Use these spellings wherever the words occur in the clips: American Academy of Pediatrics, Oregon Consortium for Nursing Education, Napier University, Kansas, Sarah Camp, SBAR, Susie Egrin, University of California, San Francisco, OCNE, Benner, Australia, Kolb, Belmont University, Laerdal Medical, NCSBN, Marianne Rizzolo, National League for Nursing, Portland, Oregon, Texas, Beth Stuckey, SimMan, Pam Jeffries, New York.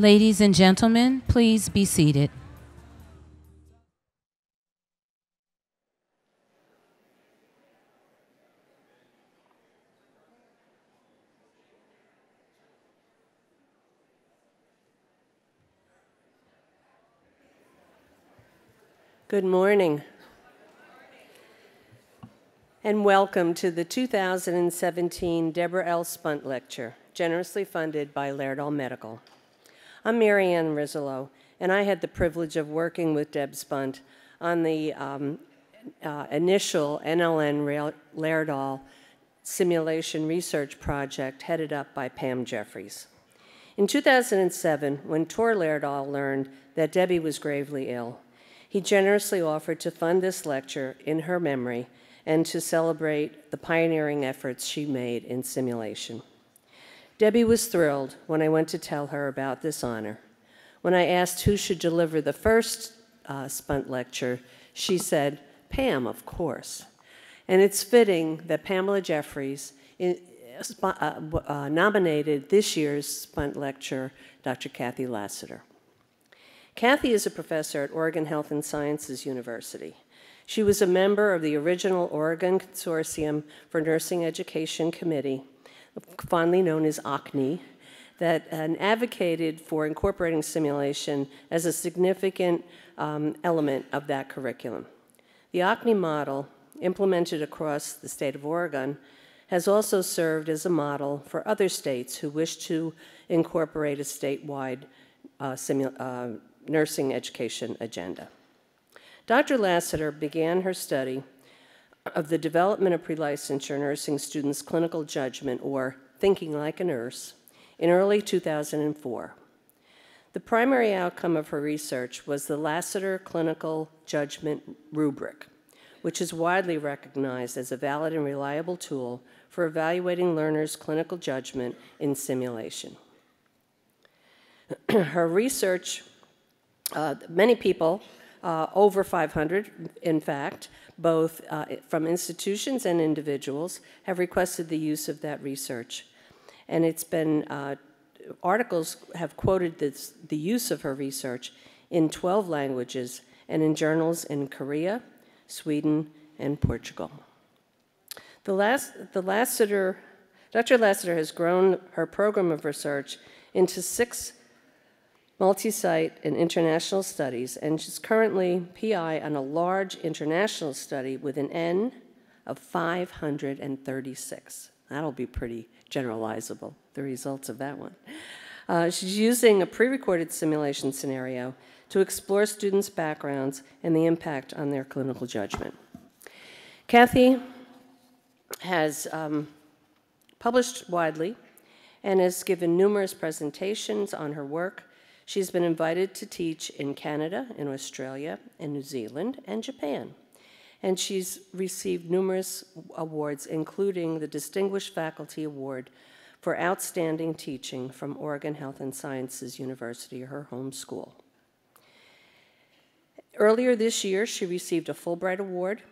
Ladies and gentlemen, please be seated. Good morning, and welcome to the 2017 Debra L. Spunt Lecture, generously funded by Laerdal Medical. I'm Marianne Rizzolo, and I had the privilege of working with Deb Spunt on the initial NLN Laerdal simulation research project headed up by Pam Jeffries. In 2007, when Tore Laerdal learned that Debbie was gravely ill, he generously offered to fund this lecture in her memory and to celebrate the pioneering efforts she made in simulation. Debbie was thrilled when I went to tell her about this honor. When I asked who should deliver the first Spunt lecture, she said, "Pam, of course." And it's fitting that Pamela Jeffries nominated this year's Spunt lecture, Dr. Kathie Lasater. Kathie is a professor at Oregon Health and Sciences University. She was a member of the original Oregon Consortium for Nursing Education Committee, fondly known as OCNE, that advocated for incorporating simulation as a significant element of that curriculum. The OCNE model, implemented across the state of Oregon, has also served as a model for other states who wish to incorporate a statewide nursing education agenda. Dr. Lasater began her study of the development of pre-licensure nursing students' clinical judgment, or thinking like a nurse, in early 2004. The primary outcome of her research was the Lasater Clinical Judgment Rubric, which is widely recognized as a valid and reliable tool for evaluating learners' clinical judgment in simulation. Her research, many people, over 500, in fact, both from institutions and individuals, have requested the use of that research. And it's been, articles have quoted this, the use of her research in 12 languages and in journals in Korea, Sweden, and Portugal. Dr. Lasater has grown her program of research into 6 multi-site and international studies, and she's currently PI on a large international study with an N of 536. That'll be pretty generalizable, the results of that one. She's using a pre-recorded simulation scenario to explore students' backgrounds and the impact on their clinical judgment. Kathie has published widely and has given numerous presentations on her work. She's been invited to teach in Canada, in Australia, in New Zealand, and Japan. And she's received numerous awards, including the Distinguished Faculty Award for Outstanding Teaching from Oregon Health and Sciences University, her home school. Earlier this year, she received a Fulbright Award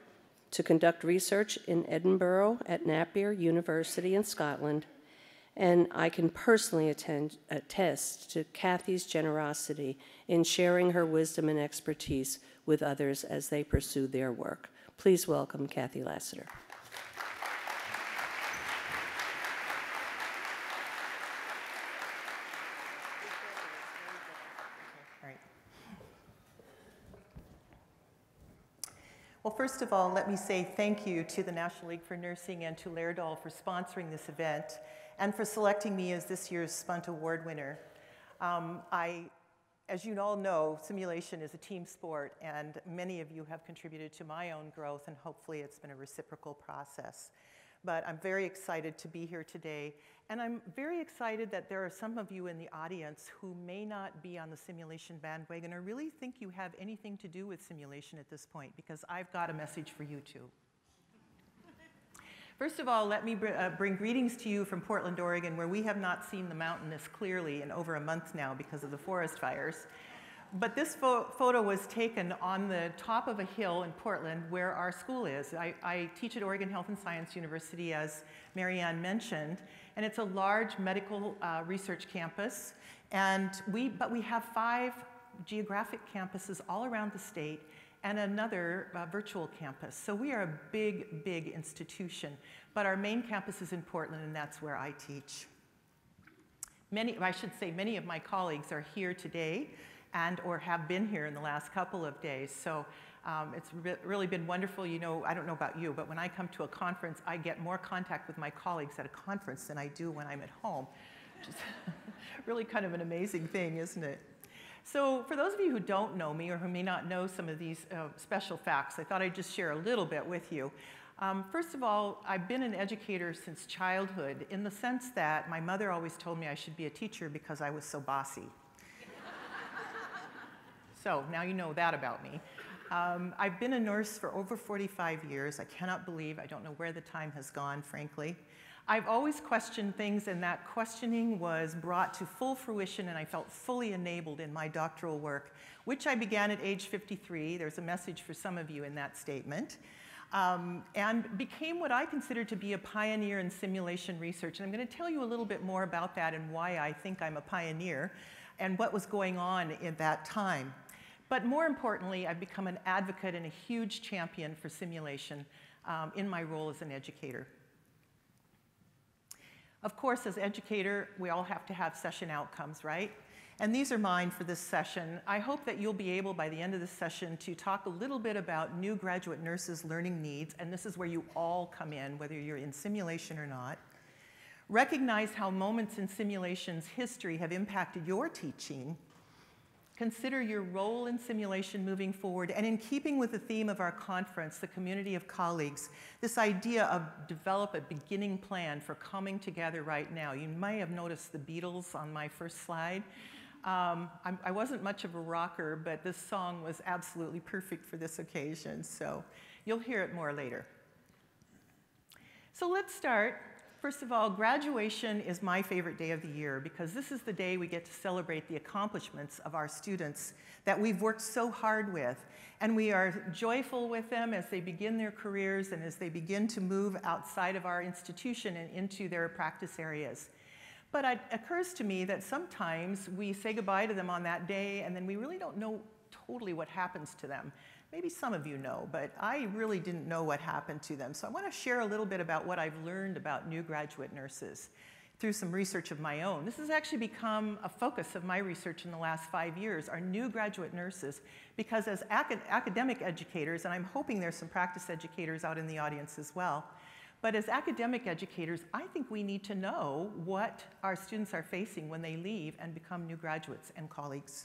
to conduct research in Edinburgh at Napier University in Scotland. And I can personally attest to Kathie's generosity in sharing her wisdom and expertise with others as they pursue their work. Please welcome Kathie Lasater. Well, first of all, let me say thank you to the National League for Nursing and to Laerdal for sponsoring this event, and for selecting me as this year's Spunt Award winner. As you all know, simulation is a team sport, and many of you have contributed to my own growth, and hopefully it's been a reciprocal process. But I'm very excited to be here today, and I'm very excited that there are some of you in the audience who may not be on the simulation bandwagon or really think you have anything to do with simulation at this point, because I've got a message for you too. First of all, let me bring greetings to you from Portland, Oregon, where we have not seen the mountain this clearly in over a month now because of the forest fires. But this photo was taken on the top of a hill in Portland where our school is. I teach at Oregon Health and Sciences University, as Marianne mentioned, and it's a large medical research campus. And we have 5 geographic campuses all around the state and another virtual campus. So we are a big, big institution. But our main campus is in Portland, and that's where I teach. Many of my colleagues are here today and or have been here in the last couple of days. So it's really been wonderful. You know, I don't know about you, but when I come to a conference, I get more contact with my colleagues at a conference than I do when I'm at home, which is really kind of an amazing thing, isn't it? So for those of you who don't know me or who may not know some of these special facts, I thought I'd just share a little bit with you. First of all, I've been an educator since childhood, in the sense that my mother always told me I should be a teacher because I was so bossy. So now you know that about me. I've been a nurse for over 45 years. I cannot believe, I don't know where the time has gone, frankly. I've always questioned things, and that questioning was brought to full fruition, and I felt fully enabled in my doctoral work, which I began at age 53. There's a message for some of you in that statement. And became what I consider to be a pioneer in simulation research. And I'm going to tell you a little bit more about that and why I think I'm a pioneer and what was going on at that time. But more importantly, I've become an advocate and a huge champion for simulation in my role as an educator. Of course, as educator, we all have to have session outcomes, right? And these are mine for this session. I hope that you'll be able, by the end of this session, to talk a little bit about new graduate nurses' learning needs, and this is where you all come in, whether you're in simulation or not. Recognize how moments in simulation's history have impacted your teaching. Consider your role in simulation moving forward, and in keeping with the theme of our conference, the community of colleagues, this idea of develop a beginning plan for coming together right now. You may have noticed the Beatles on my first slide. I wasn't much of a rocker, but this song was absolutely perfect for this occasion, so you'll hear it more later. So let's start. First of all, graduation is my favorite day of the year because this is the day we get to celebrate the accomplishments of our students that we've worked so hard with. And we are joyful with them as they begin their careers and as they begin to move outside of our institution and into their practice areas. But it occurs to me that sometimes we say goodbye to them on that day and then we really don't know totally what happens to them. Maybe some of you know, but I really didn't know what happened to them. So I want to share a little bit about what I've learned about new graduate nurses through some research of my own. This has actually become a focus of my research in the last 5 years, are new graduate nurses, because as academic educators, and I'm hoping there's some practice educators out in the audience as well, but as academic educators, I think we need to know what our students are facing when they leave and become new graduates and colleagues.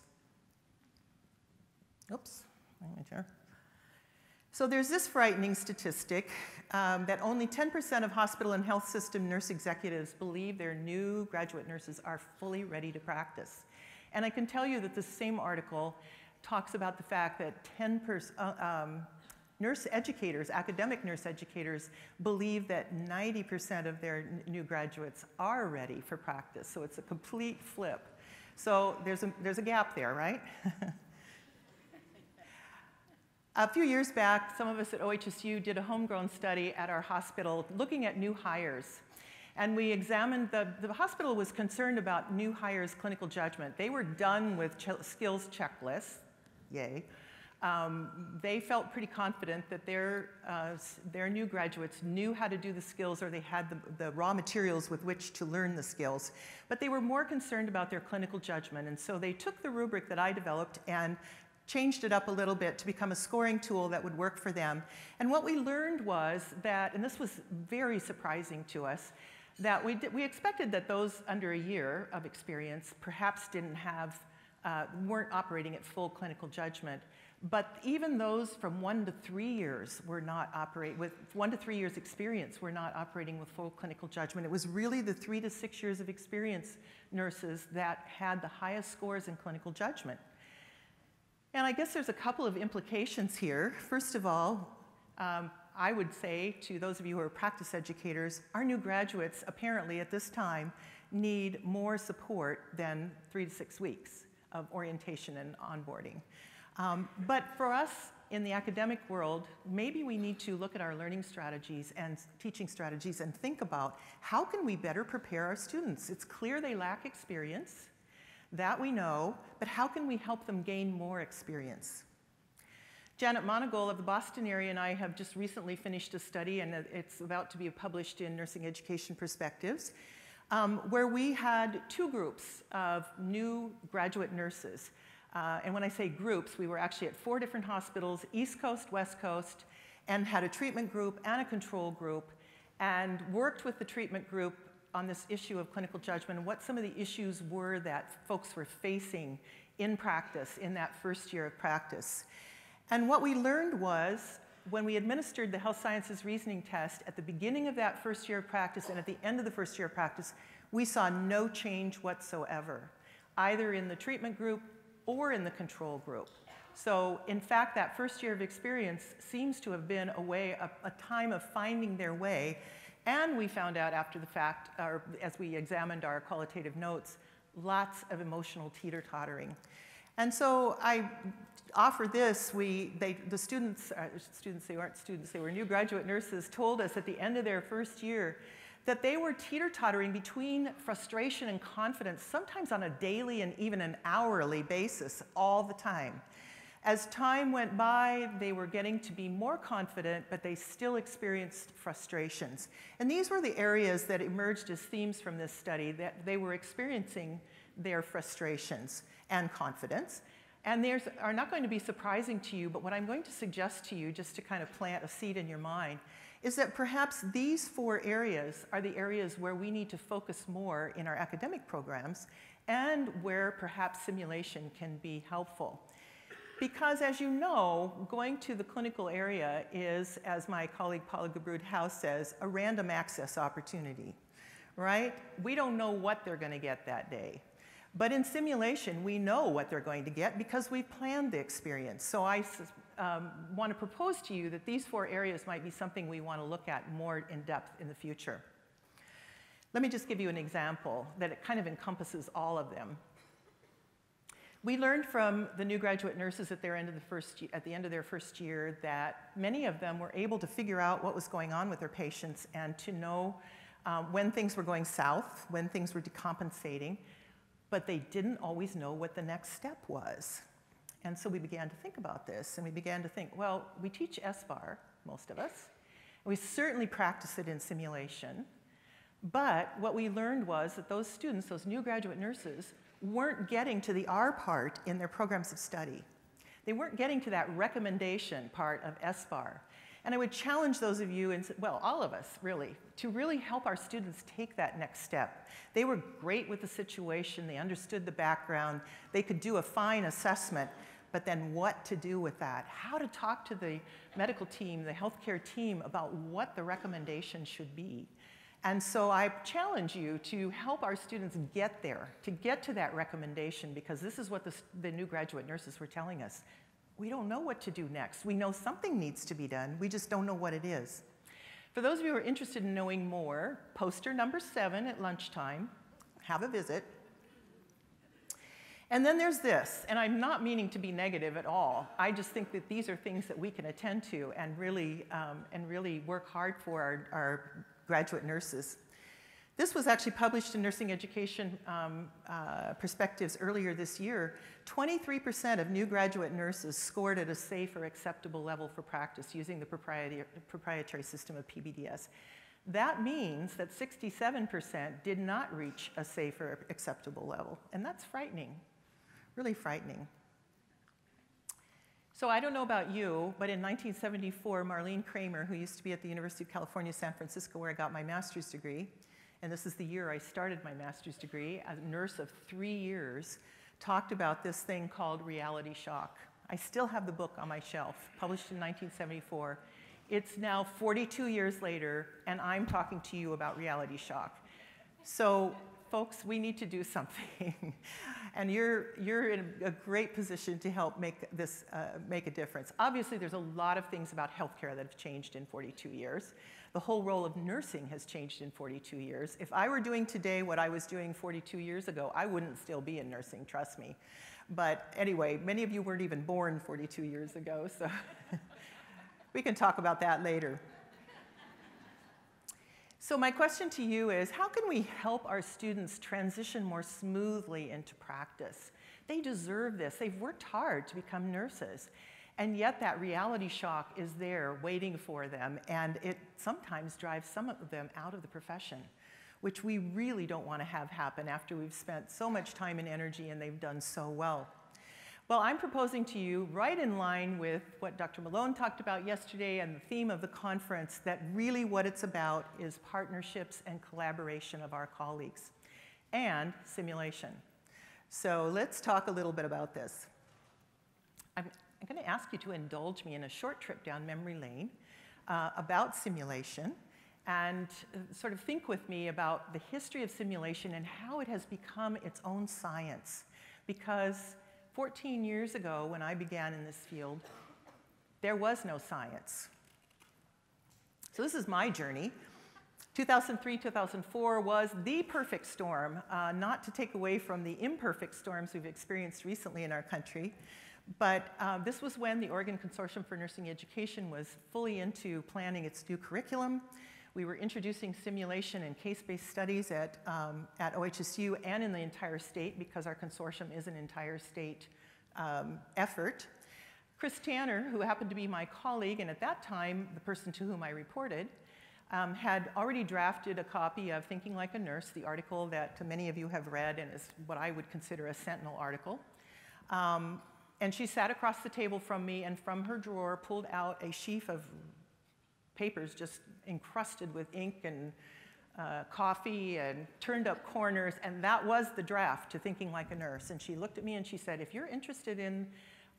Oops. So there's this frightening statistic that only 10% of hospital and health system nurse executives believe their new graduate nurses are fully ready to practice. And I can tell you that the same article talks about the fact that 10% nurse educators, academic nurse educators, believe that 90% of their new graduates are ready for practice. So it's a complete flip. So there's a gap there, right? A few years back, some of us at OHSU did a homegrown study at our hospital looking at new hires. And we examined, the hospital was concerned about new hires' clinical judgment. They were done with skills checklists, yay. They felt pretty confident that their new graduates knew how to do the skills, or they had the raw materials with which to learn the skills. But they were more concerned about their clinical judgment. And so they took the rubric that I developed and changed it up a little bit to become a scoring tool that would work for them. And what we learned was that, and this was very surprising to us, that we expected that those under a year of experience perhaps didn't have, weren't operating at full clinical judgment. But even those from 1 to 3 years were not operating, with 1 to 3 years experience, were not operating with full clinical judgment. It was really the 3 to 6 years of experience nurses that had the highest scores in clinical judgment. And I guess there's a couple of implications here. First of all, I would say to those of you who are practice educators, our new graduates apparently at this time need more support than 3 to 6 weeks of orientation and onboarding. But for us in the academic world, maybe we need to look at our learning strategies and teaching strategies and think about how can we better prepare our students. It's clear they lack experience, that we know, but how can we help them gain more experience? Janet Monagol of the Boston area and I have just recently finished a study, and it's about to be published in Nursing Education Perspectives, where we had two groups of new graduate nurses. And when I say groups, we were actually at 4 different hospitals, East Coast, West Coast, and had a treatment group and a control group, and worked with the treatment group on this issue of clinical judgment and what some of the issues were that folks were facing in practice in that first year of practice. And what we learned was when we administered the Health Sciences Reasoning Test at the beginning of that first year of practice and at the end of the first year of practice, we saw no change whatsoever, either in the treatment group or in the control group. So in fact, that first year of experience seems to have been a way, a time of finding their way. And we found out after the fact, or as we examined our qualitative notes, lots of emotional teeter-tottering. And so I offer this. The students, they weren't students, they were new graduate nurses, told us at the end of their first year that they were teeter-tottering between frustration and confidence, sometimes on a daily and even an hourly basis, all the time. As time went by, they were getting to be more confident, but they still experienced frustrations. And these were the areas that emerged as themes from this study, that they were experiencing their frustrations and confidence. And these are not going to be surprising to you, but what I'm going to suggest to you, just to kind of plant a seed in your mind, is that perhaps these 4 areas are the areas where we need to focus more in our academic programs and where perhaps simulation can be helpful. Because as you know, going to the clinical area is, as my colleague Paula Gabrud House says, a random access opportunity, right? We don't know what they're going to get that day. But in simulation, we know what they're going to get because we planned the experience. So I want to propose to you that these 4 areas might be something we want to look at more in depth in the future. Let me just give you an example that it kind of encompasses all of them. We learned from the new graduate nurses at the end of their first year that many of them were able to figure out what was going on with their patients and to know when things were going south, when things were decompensating, but they didn't always know what the next step was. And so we began to think about this, and we began to think, well, we teach SBAR, most of us, and we certainly practice it in simulation, but what we learned was that those students, those new graduate nurses, weren't getting to the R part in their programs of study. They weren't getting to that recommendation part of SBAR. And I would challenge those of you, and well, all of us really, to really help our students take that next step. They were great with the situation. They understood the background. They could do a fine assessment, but then what to do with that, how to talk to the medical team, the healthcare team about what the recommendation should be. And so I challenge you to help our students get there, to get to that recommendation, because this is what the new graduate nurses were telling us. We don't know what to do next. We know something needs to be done. We just don't know what it is. For those of you who are interested in knowing more, poster number 7 at lunchtime. Have a visit. And then there's this, and I'm not meaning to be negative at all. I just think that these are things that we can attend to and really work hard for our graduate nurses. This was actually published in Nursing Education Perspectives earlier this year. 23% of new graduate nurses scored at a safe or acceptable level for practice using the proprietary system of PBDS. That means that 67% did not reach a safe or acceptable level, and that's frightening, really frightening. So I don't know about you, but in 1974, Marlene Kramer, who used to be at the University of California, San Francisco, where I got my master's degree, and this is the year I started my master's degree, a nurse of 3 years, talked about this thing called reality shock. I still have the book on my shelf, published in 1974. It's now 42 years later, and I'm talking to you about reality shock. So folks, we need to do something. And you're in a great position to help make this make a difference. Obviously, there's a lot of things about healthcare that have changed in 42 years. The whole role of nursing has changed in 42 years. If I were doing today what I was doing 42 years ago, I wouldn't still be in nursing, trust me. But anyway, many of you weren't even born 42 years ago, so we can talk about that later. So my question to you is, how can we help our students transition more smoothly into practice? They deserve this. They've worked hard to become nurses. And yet that reality shock is there waiting for them, and it sometimes drives some of them out of the profession, which we really don't want to have happen after we've spent so much time and energy and they've done so well. Well, I'm proposing to you, right in line with what Dr. Malone talked about yesterday and the theme of the conference, that really what it's about is partnerships and collaboration of our colleagues and simulation. So let's talk a little bit about this. I'm going to ask you to indulge me in a short trip down memory lane about simulation, and sort of think with me about the history of simulation and how it has become its own science. Because 14 years ago, when I began in this field, there was no science. So this is my journey. 2003, 2004 was the perfect storm, not to take away from the imperfect storms we've experienced recently in our country. But this was when the Oregon Consortium for Nursing Education was fully into planning its new curriculum. We were introducing simulation and case-based studies at OHSU and in the entire state, because our consortium is an entire state effort. Chris Tanner, who happened to be my colleague, and at that time, the person to whom I reported, had already drafted a copy of Thinking Like a Nurse, the article that many of you have read and is what I would consider a sentinel article. And she sat across the table from me and from her drawer pulled out a sheaf of papers just encrusted with ink and coffee and turned up corners, and that was the draft to Thinking Like a Nurse. And she looked at me and she said, if you're interested in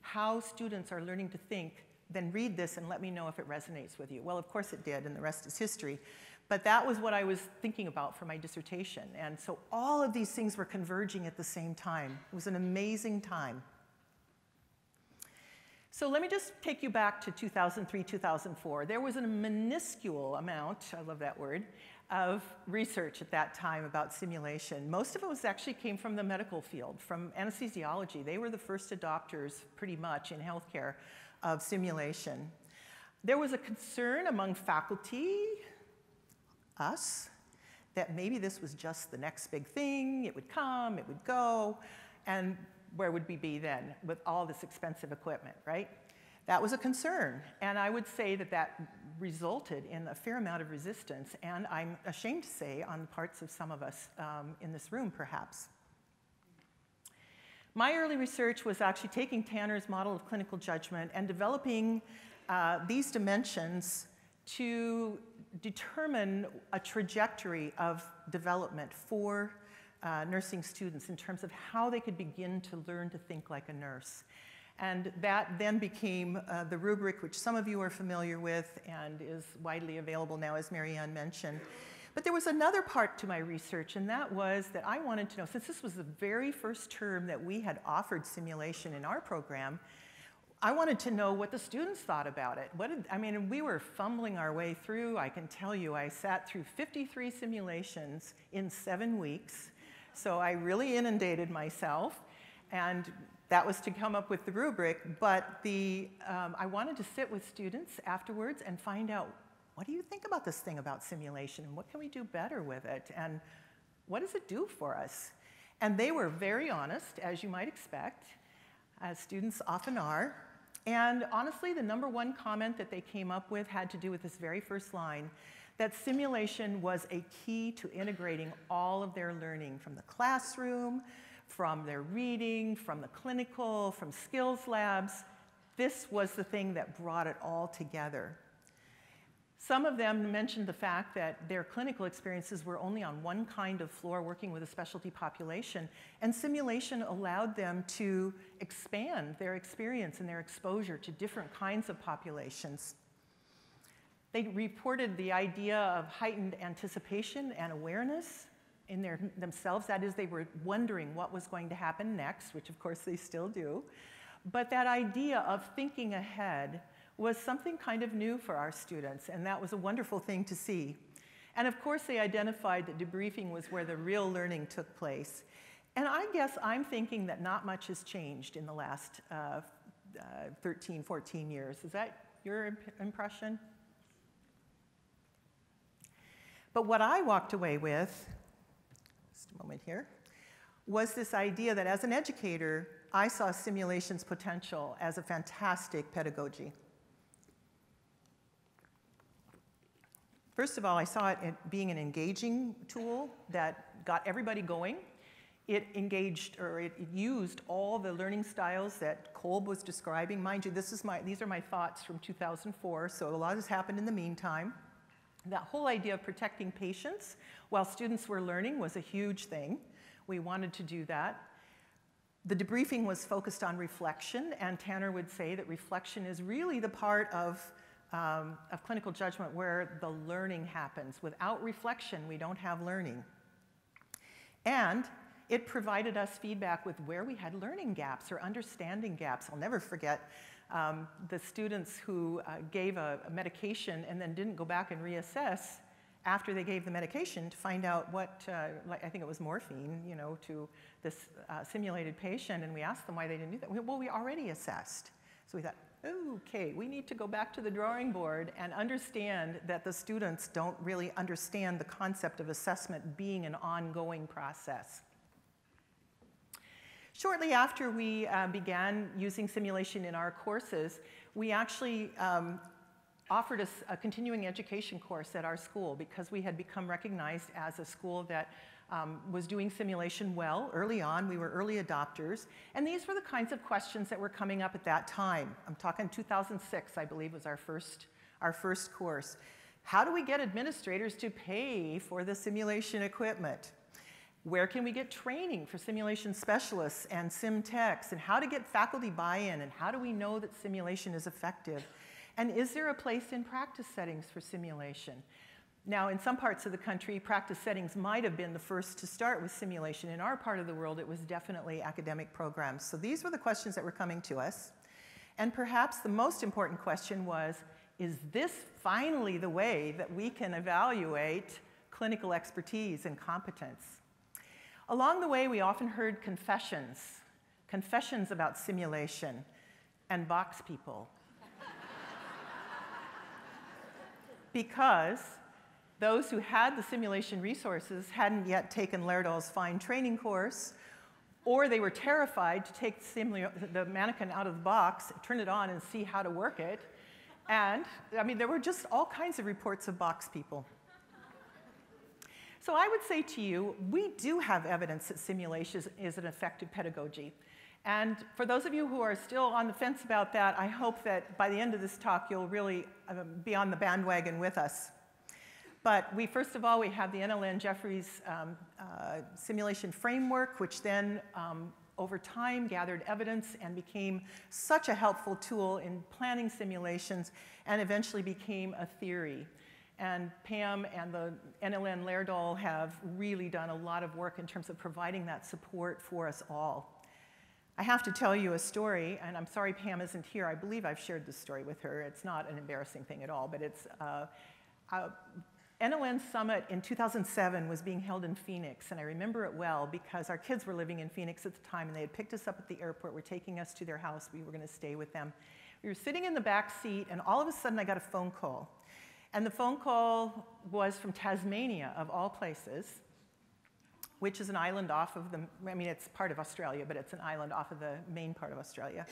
how students are learning to think, then read this and let me know if it resonates with you. Well, of course it did, and the rest is history. But that was what I was thinking about for my dissertation. And so all of these things were converging at the same time. It was an amazing time. So let me just take you back to 2003, 2004. There was a minuscule amount, I love that word, of research at that time about simulation. Most of it was actually came from the medical field, from anesthesiology. They were the first adopters, pretty much, in healthcare of simulation. There was a concern among faculty, us, that maybe this was just the next big thing. It would come, it would go, and where would we be then with all this expensive equipment, right? That was a concern, and I would say that that resulted in a fair amount of resistance, and I'm ashamed to say on the parts of some of us in this room, perhaps. My early research was actually taking Tanner's model of clinical judgment and developing these dimensions to determine a trajectory of development for nursing students in terms of how they could begin to learn to think like a nurse. And that then became the rubric, which some of you are familiar with and is widely available now, as Marianne mentioned. But there was another part to my research, and that was that I wanted to know, since this was the very first term that we had offered simulation in our program, I wanted to know what the students thought about it. I mean, we were fumbling our way through. I can tell you, I sat through 53 simulations in 7 weeks. So I really inundated myself, and that was to come up with the rubric. But I wanted to sit with students afterwards and find out, what do you think about this thing about simulation, and what can we do better with it, and what does it do for us? And they were very honest, as you might expect, as students often are. And honestly, the number one comment that they came up with had to do with this very first line, that simulation was a key to integrating all of their learning from the classroom, from their reading, from the clinical, from skills labs. This was the thing that brought it all together. Some of them mentioned the fact that their clinical experiences were only on one kind of floor working with a specialty population, and simulation allowed them to expand their experience and their exposure to different kinds of populations. They reported the idea of heightened anticipation and awareness in themselves. That is, they were wondering what was going to happen next, which of course they still do. But that idea of thinking ahead was something kind of new for our students, and that was a wonderful thing to see. And of course, they identified that debriefing was where the real learning took place. And I guess I'm thinking that not much has changed in the last 13, 14 years. Is that your impression? But what I walked away with, just a moment here, was this idea that as an educator, I saw simulation's potential as a fantastic pedagogy. First of all, I saw it being an engaging tool that got everybody going. It engaged, or it used all the learning styles that Kolb was describing. Mind you, this is these are my thoughts from 2004, so a lot has happened in the meantime. That whole idea of protecting patients while students were learning was a huge thing. We wanted to do that. The debriefing was focused on reflection, and Tanner would say that reflection is really the part of clinical judgment where the learning happens. Without reflection, we don't have learning. And it provided us feedback with where we had learning gaps or understanding gaps. I'll never forget the students who gave a medication and then didn't go back and reassess after they gave the medication to find out what, I think it was morphine, you know, to this simulated patient, and we asked them why they didn't do that. Well, we already assessed. So we thought, okay, we need to go back to the drawing board and understand that the students don't really understand the concept of assessment being an ongoing process. Shortly after we began using simulation in our courses, we actually offered a continuing education course at our school because we had become recognized as a school that was doing simulation well early on. We were early adopters. And these were the kinds of questions that were coming up at that time. I'm talking 2006, I believe, was our first course. How do we get administrators to pay for the simulation equipment? Where can we get training for simulation specialists and sim techs, and how to get faculty buy-in, and how do we know that simulation is effective? And is there a place in practice settings for simulation? Now, in some parts of the country, practice settings might have been the first to start with simulation. In our part of the world, it was definitely academic programs. So these were the questions that were coming to us. And perhaps the most important question was, is this finally the way that we can evaluate clinical expertise and competence? Along the way, we often heard confessions about simulation and box people. Because those who had the simulation resources hadn't yet taken Laerdal's fine training course, or they were terrified to take the mannequin out of the box, turn it on, and see how to work it. And I mean, there were just all kinds of reports of box people. So I would say to you, we do have evidence that simulation is an effective pedagogy. And for those of you who are still on the fence about that, I hope that by the end of this talk, you'll really be on the bandwagon with us. But we, first of all, we have the NLN Jeffries simulation framework, which then, over time, gathered evidence and became such a helpful tool in planning simulations and eventually became a theory. And Pam and the NLN Laerdal have really done a lot of work in terms of providing that support for us all. I have to tell you a story, and I'm sorry Pam isn't here. I believe I've shared this story with her. It's not an embarrassing thing at all, but it's NLN Summit in 2007 was being held in Phoenix, and I remember it well because our kids were living in Phoenix at the time, and they had picked us up at the airport, were taking us to their house. We were going to stay with them. We were sitting in the back seat, and all of a sudden I got a phone call. And the phone call was from Tasmania, of all places, which is an island off of the, I mean, it's part of Australia, but it's an island off of the main part of Australia.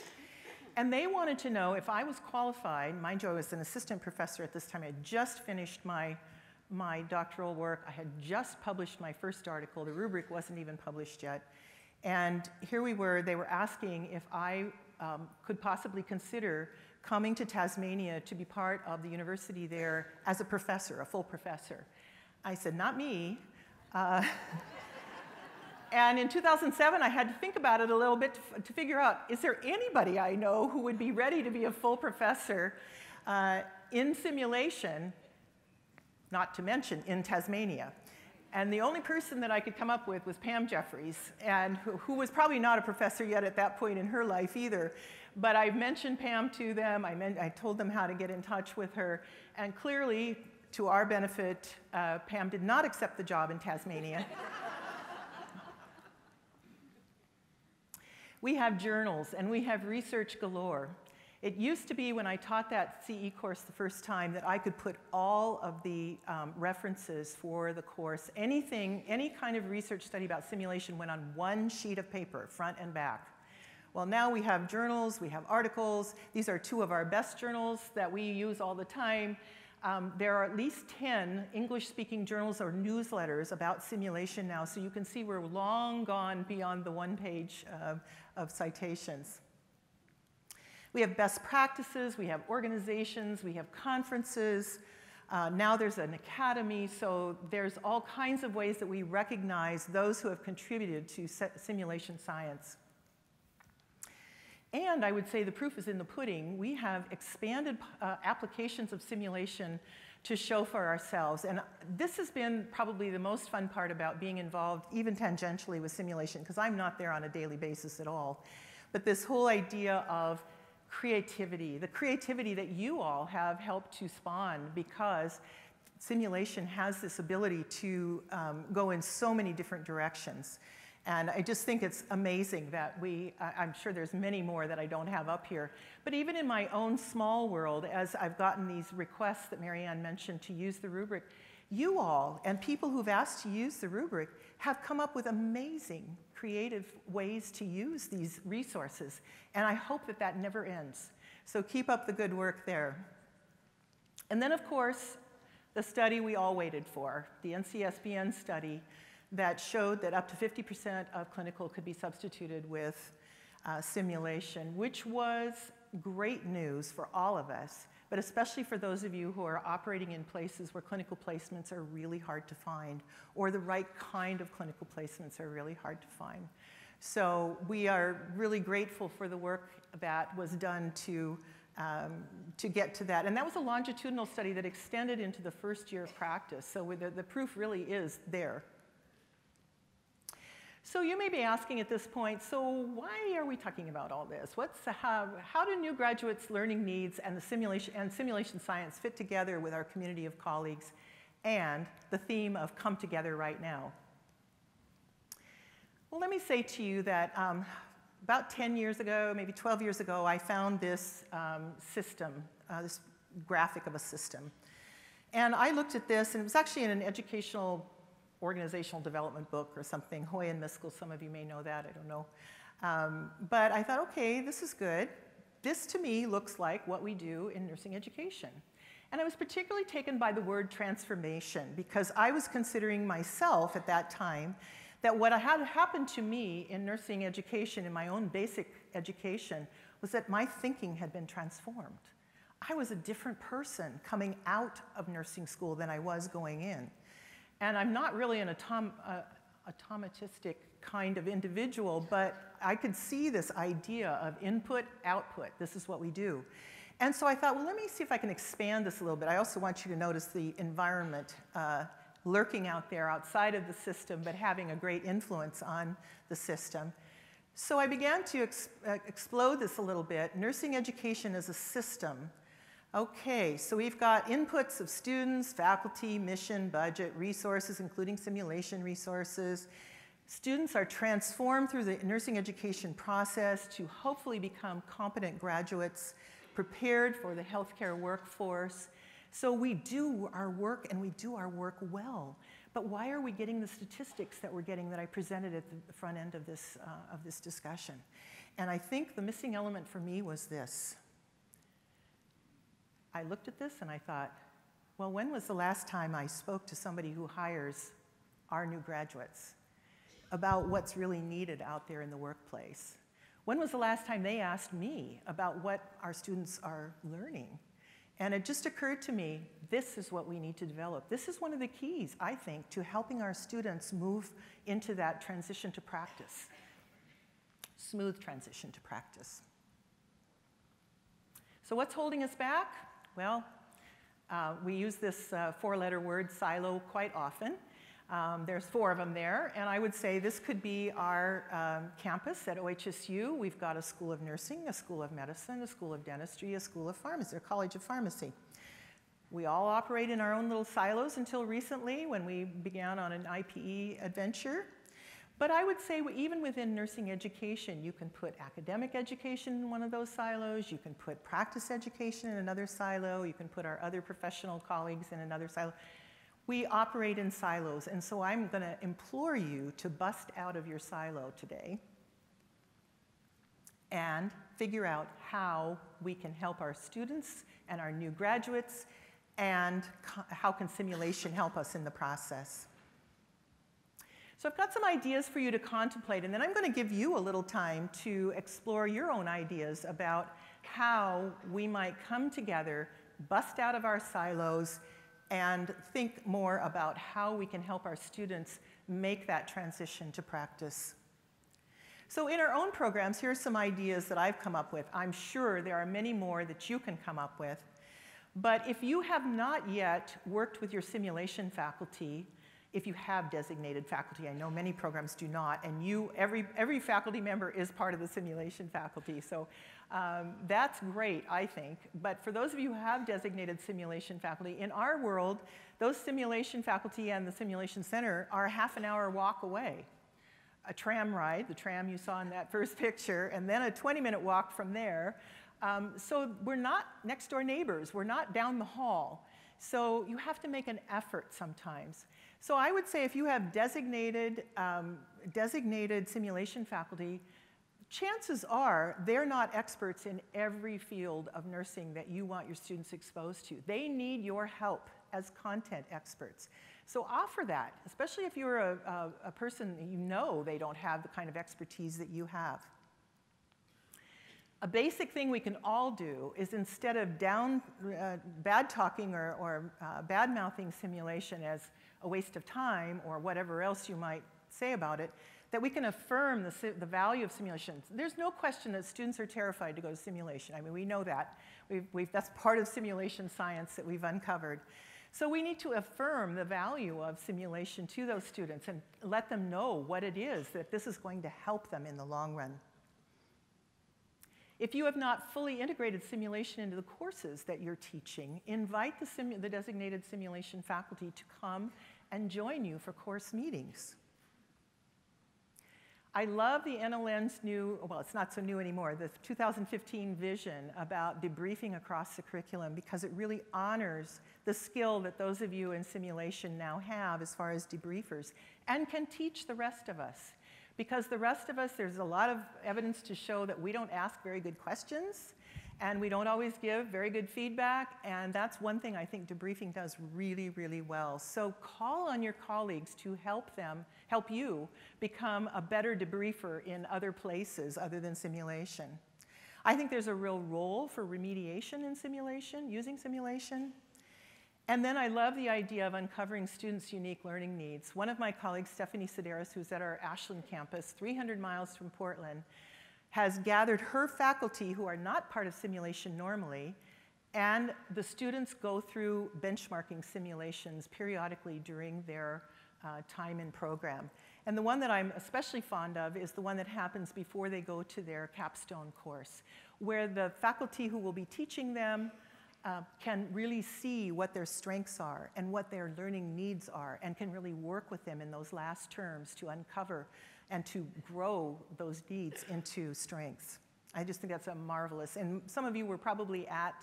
And they wanted to know if I was qualified. Mind you, I was an assistant professor at this time. I had just finished my doctoral work. I had just published my first article. The rubric wasn't even published yet. And here we were. They were asking if I could possibly consider coming to Tasmania to be part of the university there as a professor, a full professor. I said, not me. And in 2007, I had to think about it a little bit to figure out, is there anybody I know who would be ready to be a full professor in simulation, not to mention in Tasmania? And the only person that I could come up with was Pam Jeffries, and who was probably not a professor yet at that point in her life either. But I mentioned Pam to them. I told them how to get in touch with her. And clearly, to our benefit, Pam did not accept the job in Tasmania. We have journals, and we have research galore. It used to be when I taught that CE course the first time that I could put all of the references for the course. Anything, any kind of research study about simulation went on one sheet of paper, front and back. Well, now we have journals, we have articles. These are two of our best journals that we use all the time. There are at least 10 English-speaking journals or newsletters about simulation now, so you can see we're long gone beyond the one page of citations. We have best practices, we have organizations, we have conferences. Now there's an academy, so there's all kinds of ways that we recognize those who have contributed to simulation science. And I would say the proof is in the pudding. We have expanded applications of simulation to show for ourselves. And this has been probably the most fun part about being involved, even tangentially, with simulation, because I'm not there on a daily basis at all. But this whole idea of creativity, the creativity that you all have helped to spawn, because simulation has this ability to go in so many different directions. And I just think it's amazing that I'm sure there's many more that I don't have up here. But even in my own small world, as I've gotten these requests that Marianne mentioned to use the rubric, you all and people who've asked to use the rubric have come up with amazing creative ways to use these resources. And I hope that that never ends. So keep up the good work there. And then, of course, the study we all waited for, the NCSBN study, that showed that up to 50% of clinical could be substituted with simulation, which was great news for all of us, but especially for those of you who are operating in places where clinical placements are really hard to find, or the right kind of clinical placements are really hard to find. So we are really grateful for the work that was done to get to that. And that was a longitudinal study that extended into the first year of practice, so the proof really is there. So you may be asking at this point, so why are we talking about all this? How do new graduates' learning needs and simulation science fit together with our community of colleagues and the theme of come together right now? Well, let me say to you that about 10 years ago, maybe 12 years ago, I found this system, this graphic of a system. And I looked at this, and it was actually in an educational organizational development book or something, Hoy and Miskell, some of you may know that, I don't know. But I thought, okay, this is good. This to me looks like what we do in nursing education. And I was particularly taken by the word transformation, because I was considering myself at that time that what had happened to me in nursing education, in my own basic education, was that my thinking had been transformed. I was a different person coming out of nursing school than I was going in. And I'm not really an automatistic kind of individual, but I could see this idea of input, output. This is what we do. And so I thought, well, let me see if I can expand this a little bit. I also want you to notice the environment lurking out there outside of the system, but having a great influence on the system. So I began to explode this a little bit. Nursing education is a system. Okay, so we've got inputs of students, faculty, mission, budget, resources, including simulation resources. Students are transformed through the nursing education process to hopefully become competent graduates, prepared for the healthcare workforce. So we do our work, and we do our work well. But why are we getting the statistics that we're getting that I presented at the front end of this discussion? And I think the missing element for me was this. I looked at this and I thought, well, when was the last time I spoke to somebody who hires our new graduates about what's really needed out there in the workplace? When was the last time they asked me about what our students are learning? And it just occurred to me, this is what we need to develop. This is one of the keys, I think, to helping our students move into that transition to practice, smooth transition to practice. So what's holding us back? Well, we use this four-letter word, silo, quite often. There's four of them there. And I would say this could be our campus at OHSU. We've got a school of nursing, a school of medicine, a school of dentistry, a school of pharmacy, or college of pharmacy. We all operate in our own little silos until recently when we began on an IPE adventure. But I would say even within nursing education, you can put academic education in one of those silos, you can put practice education in another silo, you can put our other professional colleagues in another silo. We operate in silos, and so I'm going to implore you to bust out of your silo today and figure out how we can help our students and our new graduates, and how can simulation help us in the process. So I've got some ideas for you to contemplate, and then I'm going to give you a little time to explore your own ideas about how we might come together, bust out of our silos, and think more about how we can help our students make that transition to practice. So in our own programs, here are some ideas that I've come up with. I'm sure there are many more that you can come up with. But if you have not yet worked with your simulation faculty, if you have designated faculty, I know many programs do not, and you, every faculty member is part of the simulation faculty. So that's great, I think. But for those of you who have designated simulation faculty, in our world, those simulation faculty and the simulation center are a half-an-hour walk away. A tram ride, the tram you saw in that first picture, and then a 20-minute walk from there. So we're not next door neighbors. We're not down the hall. So you have to make an effort sometimes. So I would say if you have designated simulation faculty, chances are they're not experts in every field of nursing that you want your students exposed to. They need your help as content experts. So offer that, especially if you're a person that you know they don't have the kind of expertise that you have. A basic thing we can all do is instead of bad-talking or bad-mouthing simulation as a waste of time or whatever else you might say about it, that we can affirm the value of simulations. There's no question that students are terrified to go to simulation. I mean, we know that. That's part of simulation science that we've uncovered. So we need to affirm the value of simulation to those students and let them know what it is, that this is going to help them in the long run. If you have not fully integrated simulation into the courses that you're teaching, invite the designated simulation faculty to come and join you for course meetings. I love the NLN's new, well, it's not so new anymore, the 2015 vision about debriefing across the curriculum, because it really honors the skill that those of you in simulation now have as far as debriefers and can teach the rest of us. Because the rest of us, there's a lot of evidence to show that we don't ask very good questions and we don't always give very good feedback, and that's one thing I think debriefing does really, really well. So call on your colleagues to help you become a better debriefer in other places other than simulation. I think there's a real role for remediation in simulation, using simulation. And then I love the idea of uncovering students' unique learning needs. One of my colleagues, Stephanie Sedaris, who's at our Ashland campus, 300 miles from Portland, has gathered her faculty who are not part of simulation normally, and the students go through benchmarking simulations periodically during their time in program. And the one that I'm especially fond of is the one that happens before they go to their capstone course, where the faculty who will be teaching them can really see what their strengths are and what their learning needs are, and can really work with them in those last terms to uncover and to grow those needs into strengths. I just think that's a marvelous, and some of you were probably at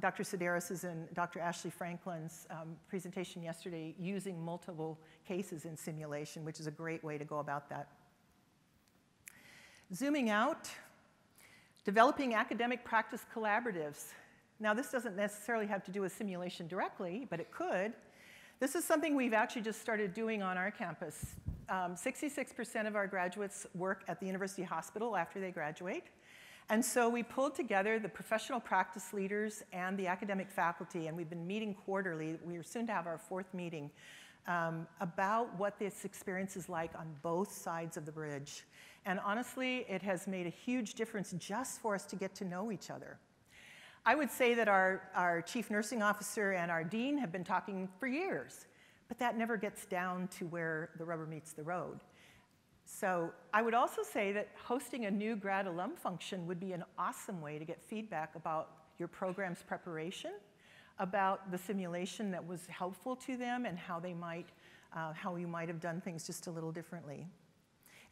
Dr. Sedaris's and Dr. Ashley Franklin's presentation yesterday using multiple cases in simulation, which is a great way to go about that. Zooming out, developing academic practice collaboratives. Now, this doesn't necessarily have to do with simulation directly, but it could. This is something we've actually just started doing on our campus. 66% of our graduates work at the university hospital after they graduate. And so we pulled together the professional practice leaders and the academic faculty, and we've been meeting quarterly. We're soon to have our fourth meeting about what this experience is like on both sides of the bridge. And honestly, it has made a huge difference just for us to get to know each other. I would say that our chief nursing officer and our dean have been talking for years, but that never gets down to where the rubber meets the road. So I would also say that hosting a new grad alum function would be an awesome way to get feedback about your program's preparation, about the simulation that was helpful to them, and how you might have done things just a little differently.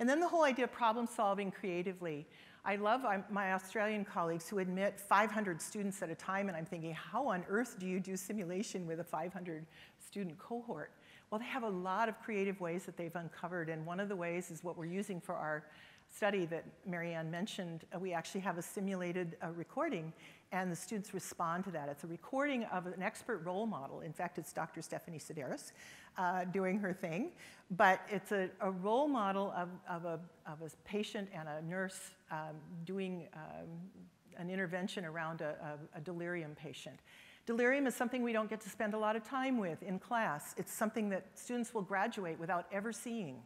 And then the whole idea of problem solving creatively. I love my Australian colleagues who admit 500 students at a time, and I'm thinking, how on earth do you do simulation with a 500-student cohort? Well, they have a lot of creative ways that they've uncovered, and one of the ways is what we're using for our study that Marianne mentioned. We actually have a simulated recording, and the students respond to that. It's a recording of an expert role model. In fact, it's Dr. Stephanie Sedaris doing her thing, but it's a role model of a patient and a nurse doing an intervention around a delirium patient. Delirium is something we don't get to spend a lot of time with in class. It's something that students will graduate without ever seeing.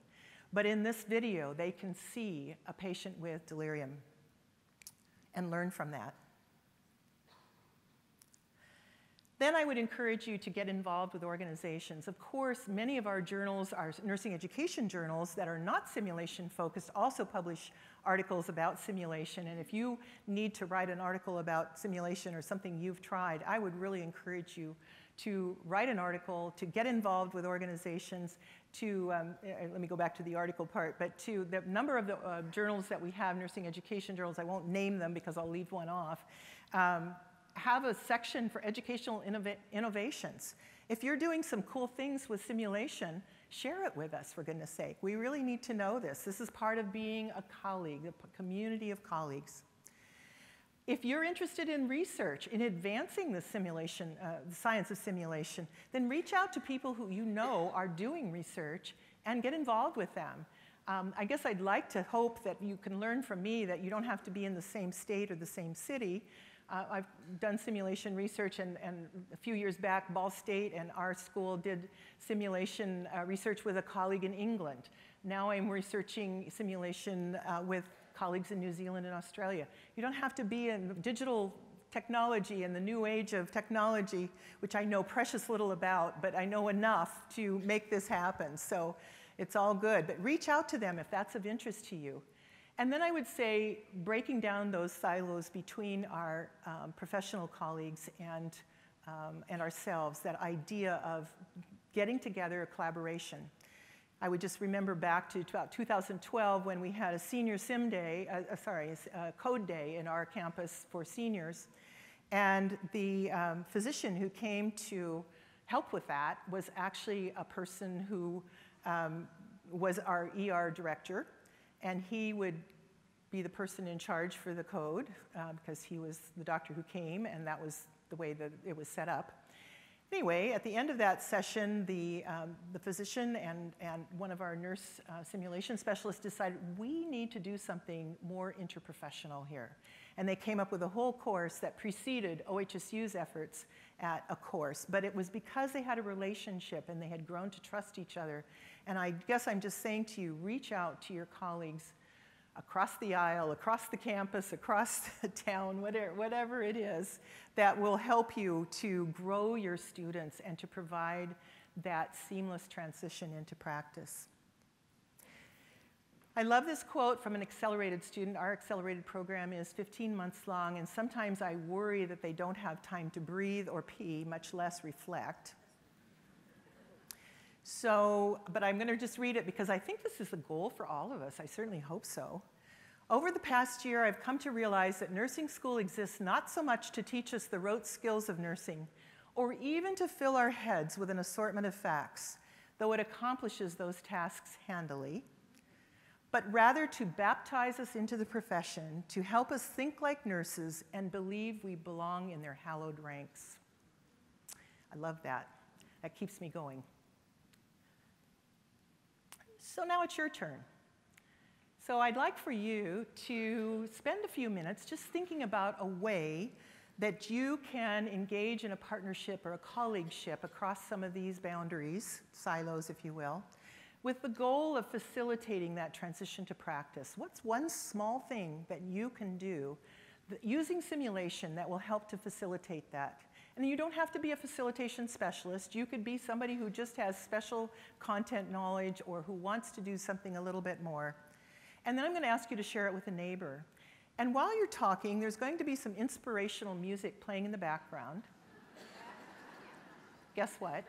But in this video, they can see a patient with delirium and learn from that. Then I would encourage you to get involved with organizations. Of course, many of our journals, our nursing education journals that are not simulation focused, also publish articles about simulation. And if you need to write an article about simulation or something you've tried, I would really encourage you to write an article, to get involved with organizations, to, let me go back to the article part, but to the number of the journals that we have, nursing education journals, I won't name them because I'll leave one off, have a section for educational innovations. If you're doing some cool things with simulation, share it with us, for goodness sake. We really need to know this. This is part of being a colleague, a community of colleagues. If you're interested in research, in advancing the simulation, the science of simulation, then reach out to people who you know are doing research and get involved with them. I guess I'd like to hope that you can learn from me that you don't have to be in the same state or the same city. I've done simulation research, and a few years back, Ball State and our school did simulation research with a colleague in England. Now I'm researching simulation with colleagues in New Zealand and Australia. You don't have to be in digital technology and the new age of technology, which I know precious little about, but I know enough to make this happen. So it's all good. But reach out to them if that's of interest to you. And then I would say breaking down those silos between our professional colleagues and ourselves, that idea of getting together, a collaboration. I would just remember back to about 2012 when we had a senior sim day, code day in our campus for seniors. And the physician who came to help with that was actually a person who was our ER director. And he would be the person in charge for the code because he was the doctor who came, and that was the way that it was set up. Anyway, at the end of that session, the physician and one of our nurse simulation specialists decided we need to do something more interprofessional here. And they came up with a whole course that preceded OHSU's efforts at a course. But it was because they had a relationship and they had grown to trust each other. And I guess I'm just saying to you, reach out to your colleagues across the aisle, across the campus, across the town, whatever it is, that will help you to grow your students and to provide that seamless transition into practice. I love this quote from an accelerated student. Our accelerated program is 15 months long, and sometimes I worry that they don't have time to breathe or pee, much less reflect. So, but I'm going to just read it because I think this is the goal for all of us. I certainly hope so. Over the past year, I've come to realize that nursing school exists not so much to teach us the rote skills of nursing or even to fill our heads with an assortment of facts, though it accomplishes those tasks handily, but rather to baptize us into the profession, to help us think like nurses and believe we belong in their hallowed ranks. I love that. That keeps me going. So now it's your turn. So I'd like for you to spend a few minutes just thinking about a way that you can engage in a partnership or a colleagueship across some of these boundaries, silos, if you will, with the goal of facilitating that transition to practice. What's one small thing that you can do using simulation that will help to facilitate that? And you don't have to be a facilitation specialist. You could be somebody who just has special content knowledge or who wants to do something a little bit more. And then I'm going to ask you to share it with a neighbor. And while you're talking, there's going to be some inspirational music playing in the background. Guess what?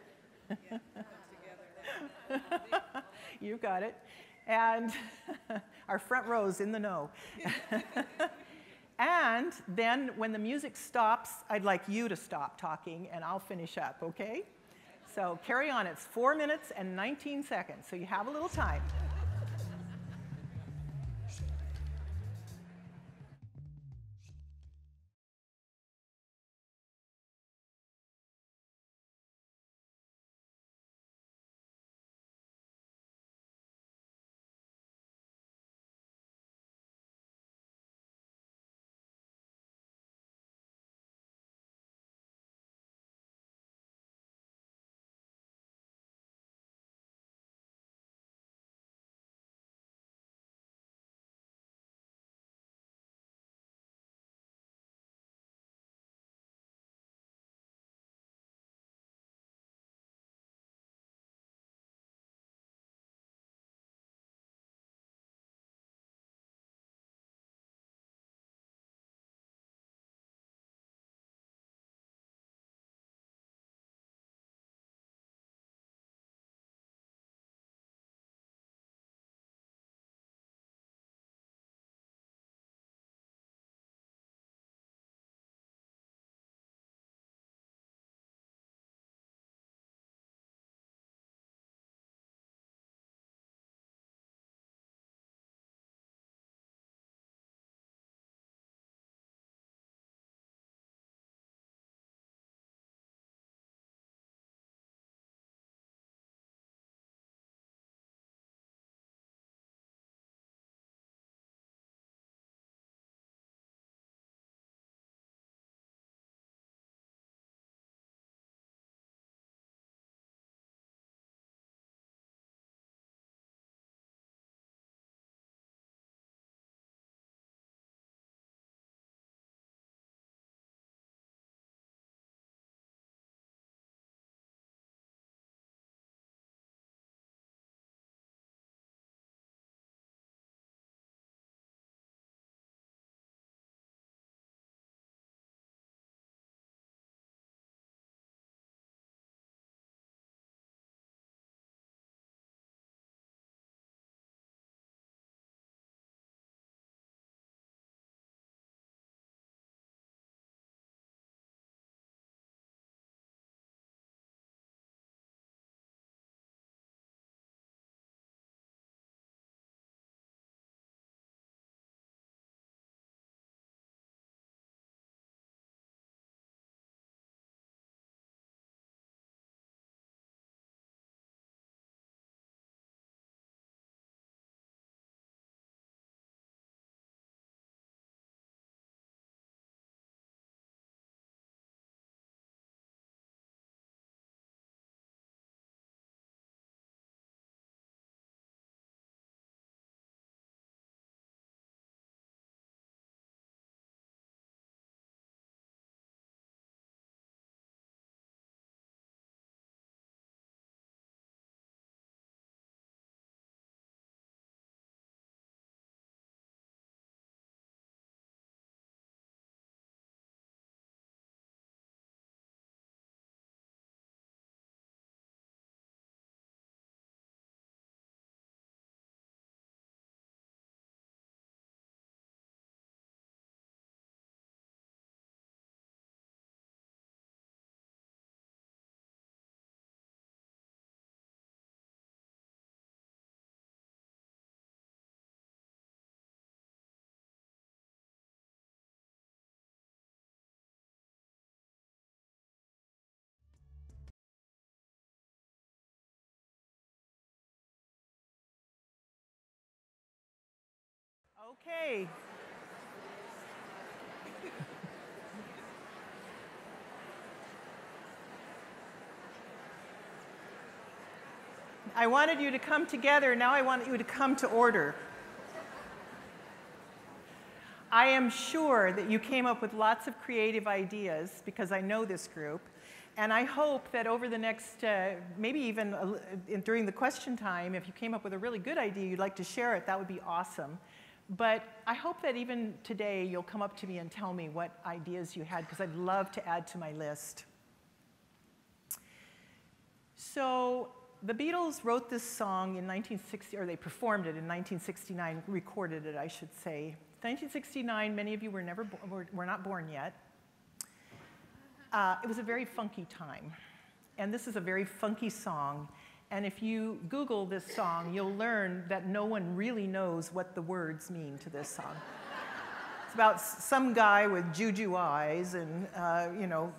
You've got it. and our front row's in the know. And then when the music stops, I'd like you to stop talking and I'll finish up, okay? So carry on, it's 4 minutes and 19 seconds, so you have a little time. Okay. I wanted you to come together, now I want you to come to order. I am sure that you came up with lots of creative ideas because I know this group. And I hope that over the next, maybe even during the question time, if you came up with a really good idea, you'd like to share it, that would be awesome. But I hope that even today you'll come up to me and tell me what ideas you had, because I'd love to add to my list. So The Beatles wrote this song in 1960, or they performed it in 1969, recorded it, I should say. 1969, many of you were not born yet. It was a very funky time. And this is a very funky song. And if you Google this song, you'll learn that no one really knows what the words mean to this song. It's about some guy with juju eyes and, you know,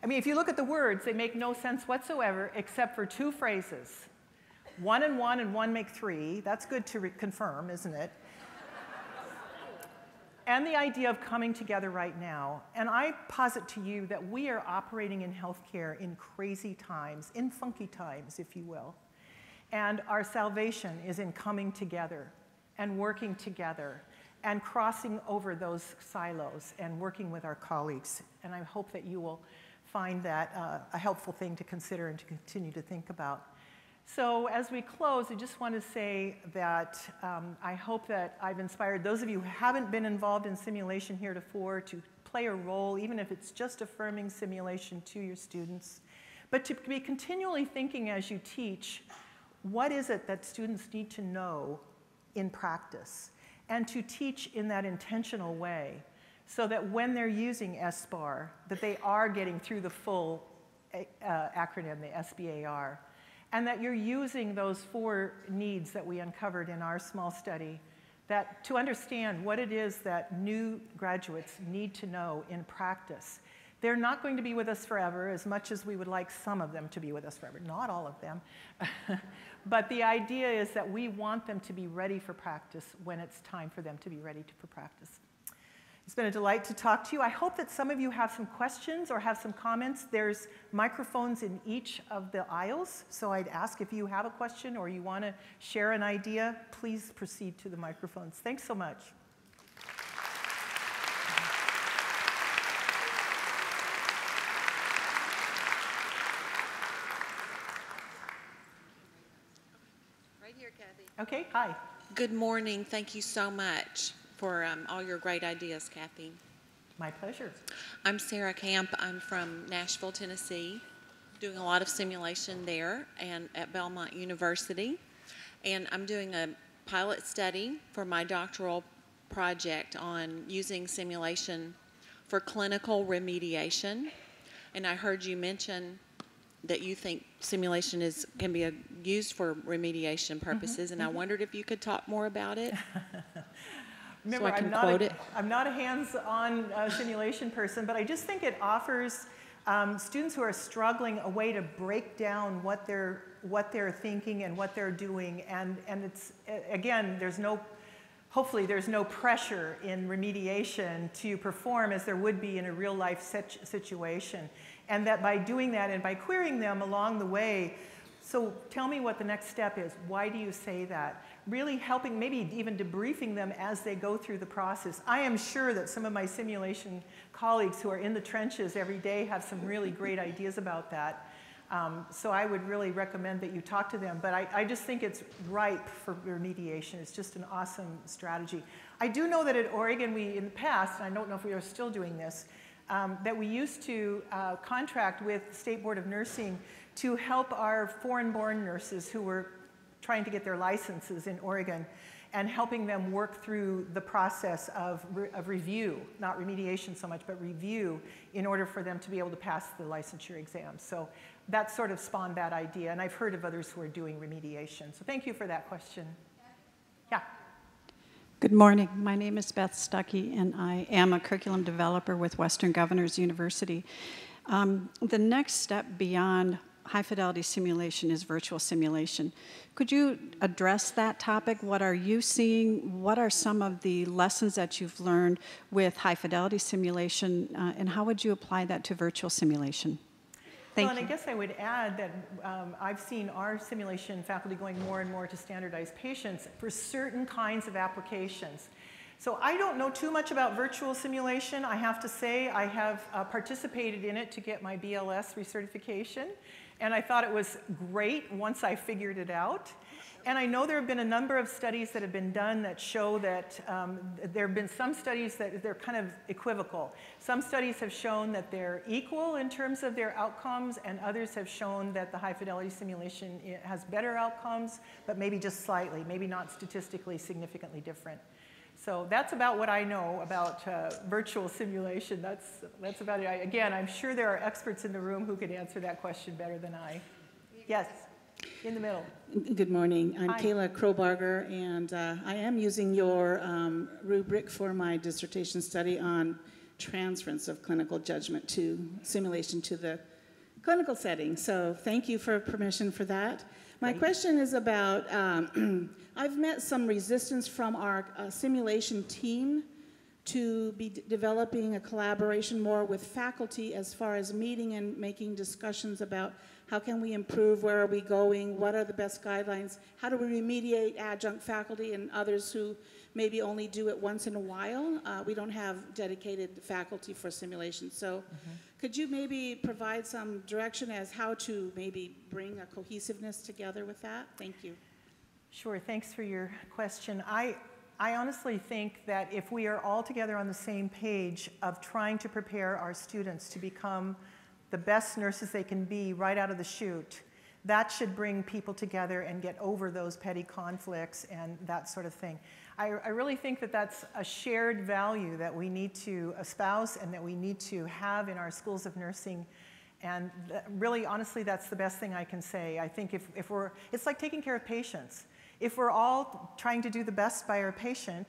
I mean, if you look at the words, they make no sense whatsoever except for two phrases. One and one make three. That's good to confirm, isn't it? And the idea of coming together right now. And I posit to you that we are operating in healthcare in crazy times, in funky times, if you will. And our salvation is in coming together and working together and crossing over those silos and working with our colleagues. And I hope that you will find that a helpful thing to consider and to continue to think about. So as we close, I just want to say that I hope that I've inspired those of you who haven't been involved in simulation heretofore to play a role, even if it's just affirming simulation to your students, but to be continually thinking as you teach, what is it that students need to know in practice, and to teach in that intentional way so that when they're using SBAR, that they are getting through the full acronym, the SBAR, and that you're using those four needs that we uncovered in our small study that to understand what it is that new graduates need to know in practice. They're not going to be with us forever, as much as we would like some of them to be with us forever, not all of them. But the idea is that we want them to be ready for practice when it's time for them to be ready for practice. It's been a delight to talk to you. I hope that some of you have some questions or have some comments. There's microphones in each of the aisles, so I'd ask if you have a question or you want to share an idea, please proceed to the microphones. Thanks so much. Right here, Kathie. Okay, hi. Good morning. Thank you so much for all your great ideas, Kathie. My pleasure. I'm Sarah Camp. I'm from Nashville, Tennessee, doing a lot of simulation there and at Belmont University. And I'm doing a pilot study for my doctoral project on using simulation for clinical remediation. And I heard you mention that you think simulation can be used for remediation purposes, and I wondered if you could talk more about it. Remember, I'm not a hands-on simulation person, but I just think it offers students who are struggling a way to break down what they're thinking and what they're doing. And it's, again, hopefully there's no pressure in remediation to perform as there would be in a real-life situation. And that by doing that and by querying them along the way, so tell me what the next step is. Why do you say that? Really helping, maybe even debriefing them as they go through the process. I am sure that some of my simulation colleagues who are in the trenches every day have some really great ideas about that. So I would really recommend that you talk to them. But I just think it's ripe for remediation. It's just an awesome strategy. I do know that at Oregon, we, in the past, and I don't know if we are still doing this, that we used to contract with the State Board of Nursing to help our foreign-born nurses who were trying to get their licenses in Oregon and helping them work through the process of review, not remediation so much, but review in order for them to be able to pass the licensure exam. So that sort of spawned that idea, and I've heard of others who are doing remediation. So thank you for that question. Yeah. Good morning. My name is Beth Stuckey, and I am a curriculum developer with Western Governors University. The next step beyond high-fidelity simulation is virtual simulation. Could you address that topic? What are you seeing? What are some of the lessons that you've learned with high-fidelity simulation, and how would you apply that to virtual simulation? Thank you. Well, and I guess I would add that I've seen our simulation faculty going more and more to standardized patients for certain kinds of applications. So I don't know too much about virtual simulation. I have to say I have participated in it to get my BLS recertification. And I thought it was great once I figured it out. And I know there have been a number of studies that have been done that show that there have been some studies that they're kind of equivocal. Some studies have shown that they're equal in terms of their outcomes, and others have shown that the high fidelity simulation has better outcomes, but maybe just slightly, maybe not statistically significantly different. So that's about what I know about virtual simulation. That's about it. Again, I'm sure there are experts in the room who could answer that question better than I. Yes. In the middle. Good morning. I'm Kayla Krobarger, and I am using your rubric for my dissertation study on transference of clinical judgment to simulation to the clinical setting. So thank you for permission for that. My question is about, I've met some resistance from our simulation team to be developing a collaboration more with faculty as far as meeting and making discussions about how can we improve, where are we going, what are the best guidelines, how do we remediate adjunct faculty and others who maybe only do it once in a while. We don't have dedicated faculty for simulation. So could you maybe provide some direction as how to maybe bring a cohesiveness together with that? Thank you. Sure, thanks for your question. I honestly think that if we are all together on the same page of trying to prepare our students to become the best nurses they can be right out of the chute, that should bring people together and get over those petty conflicts and that sort of thing. I really think that that's a shared value that we need to espouse and that we need to have in our schools of nursing. And really, honestly, that's the best thing I can say. I think if we're, it's like taking care of patients. If we're all trying to do the best by our patient,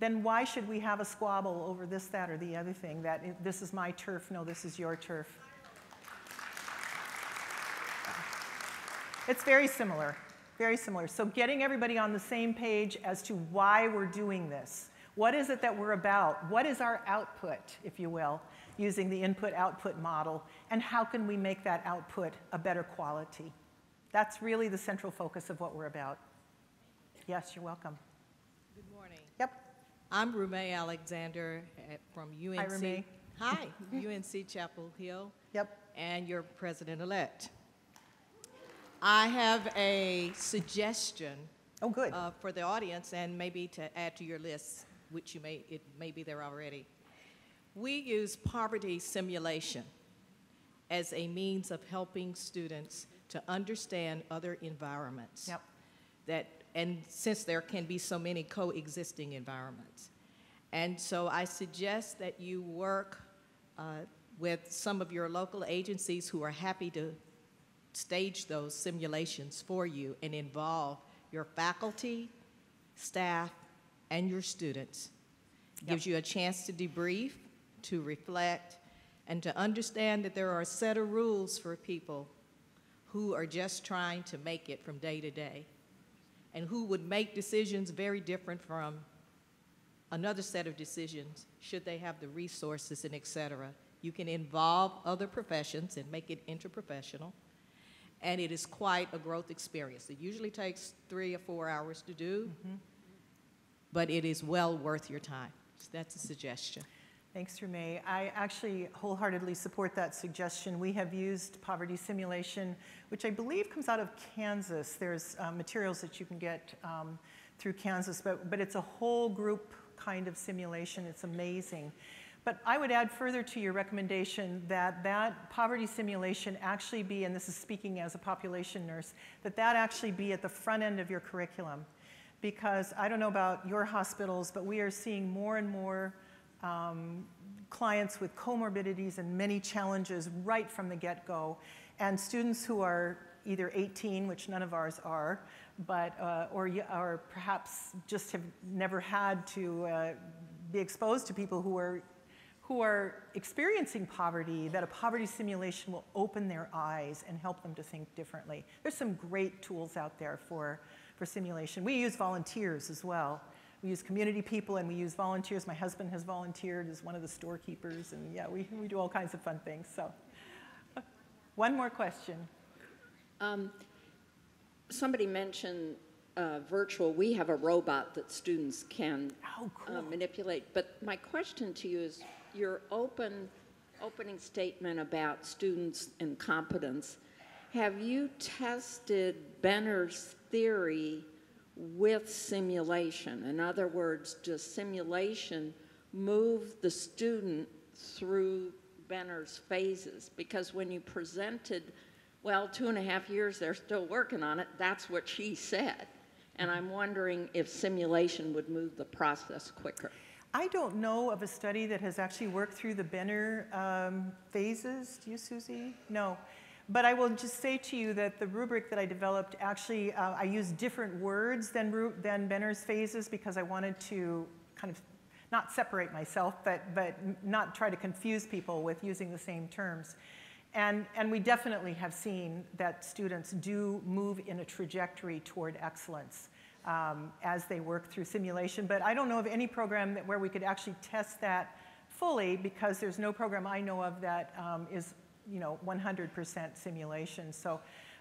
then why should we have a squabble over this, that, or the other thing, that this is my turf, no, this is your turf? It's very similar, very similar. So getting everybody on the same page as to why we're doing this. What is it that we're about? What is our output, if you will, using the input-output model, and how can we make that output a better quality? That's really the central focus of what we're about. Yes, you're welcome. Good morning. Yep. I'm Rumey Alexander from UNC. Hi, Rumey. Hi, UNC Chapel Hill. Yep. And you're president-elect. I have a suggestion. Oh, good. For the audience, and maybe to add to your list, which you may, it may be there already. We use poverty simulation as a means of helping students to understand other environments. Yep. That. And since there can be so many coexisting environments. And so I suggest that you work with some of your local agencies who are happy to stage those simulations for you and involve your faculty, staff, and your students. Yep. Gives you a chance to debrief, to reflect, and to understand that there are a set of rules for people who are just trying to make it from day to day, and who would make decisions very different from another set of decisions should they have the resources and et cetera. You can involve other professions and make it interprofessional, and it is quite a growth experience. It usually takes 3 or 4 hours to do, but it is well worth your time. So that's a suggestion. Thanks, Rumey. I actually wholeheartedly support that suggestion. We have used poverty simulation, which I believe comes out of Kansas. There's materials that you can get through Kansas, but it's a whole group kind of simulation. It's amazing. But I would add further to your recommendation that that poverty simulation actually be, and this is speaking as a population nurse, that that actually be at the front end of your curriculum. Because I don't know about your hospitals, but we are seeing more and more clients with comorbidities and many challenges right from the get-go, and students who are either 18, which none of ours are, but or perhaps just have never had to be exposed to people who are experiencing poverty, that a poverty simulation will open their eyes and help them to think differently. There's some great tools out there for simulation. We use volunteers as well. We use community people and we use volunteers. My husband has volunteered as one of the storekeepers, and yeah, we do all kinds of fun things. So, one more question. Somebody mentioned virtual. We have a robot that students can manipulate. But my question to you is your opening statement about students and competence. Have you tested Benner's theory with simulation? In other words, does simulation move the student through Benner's phases? Because when you presented, well, 2.5 years, they're still working on it, that's what she said. And I'm wondering if simulation would move the process quicker. I don't know of a study that has actually worked through the Benner phases. Do you, Susie? No. But I will just say to you that the rubric that I developed, actually, I used different words than Benner's phases because I wanted to kind of not separate myself, but not try to confuse people with using the same terms. And we definitely have seen that students do move in a trajectory toward excellence as they work through simulation. But I don't know of any program where we could actually test that fully, because there's no program I know of that is, you know, 100% simulation. So,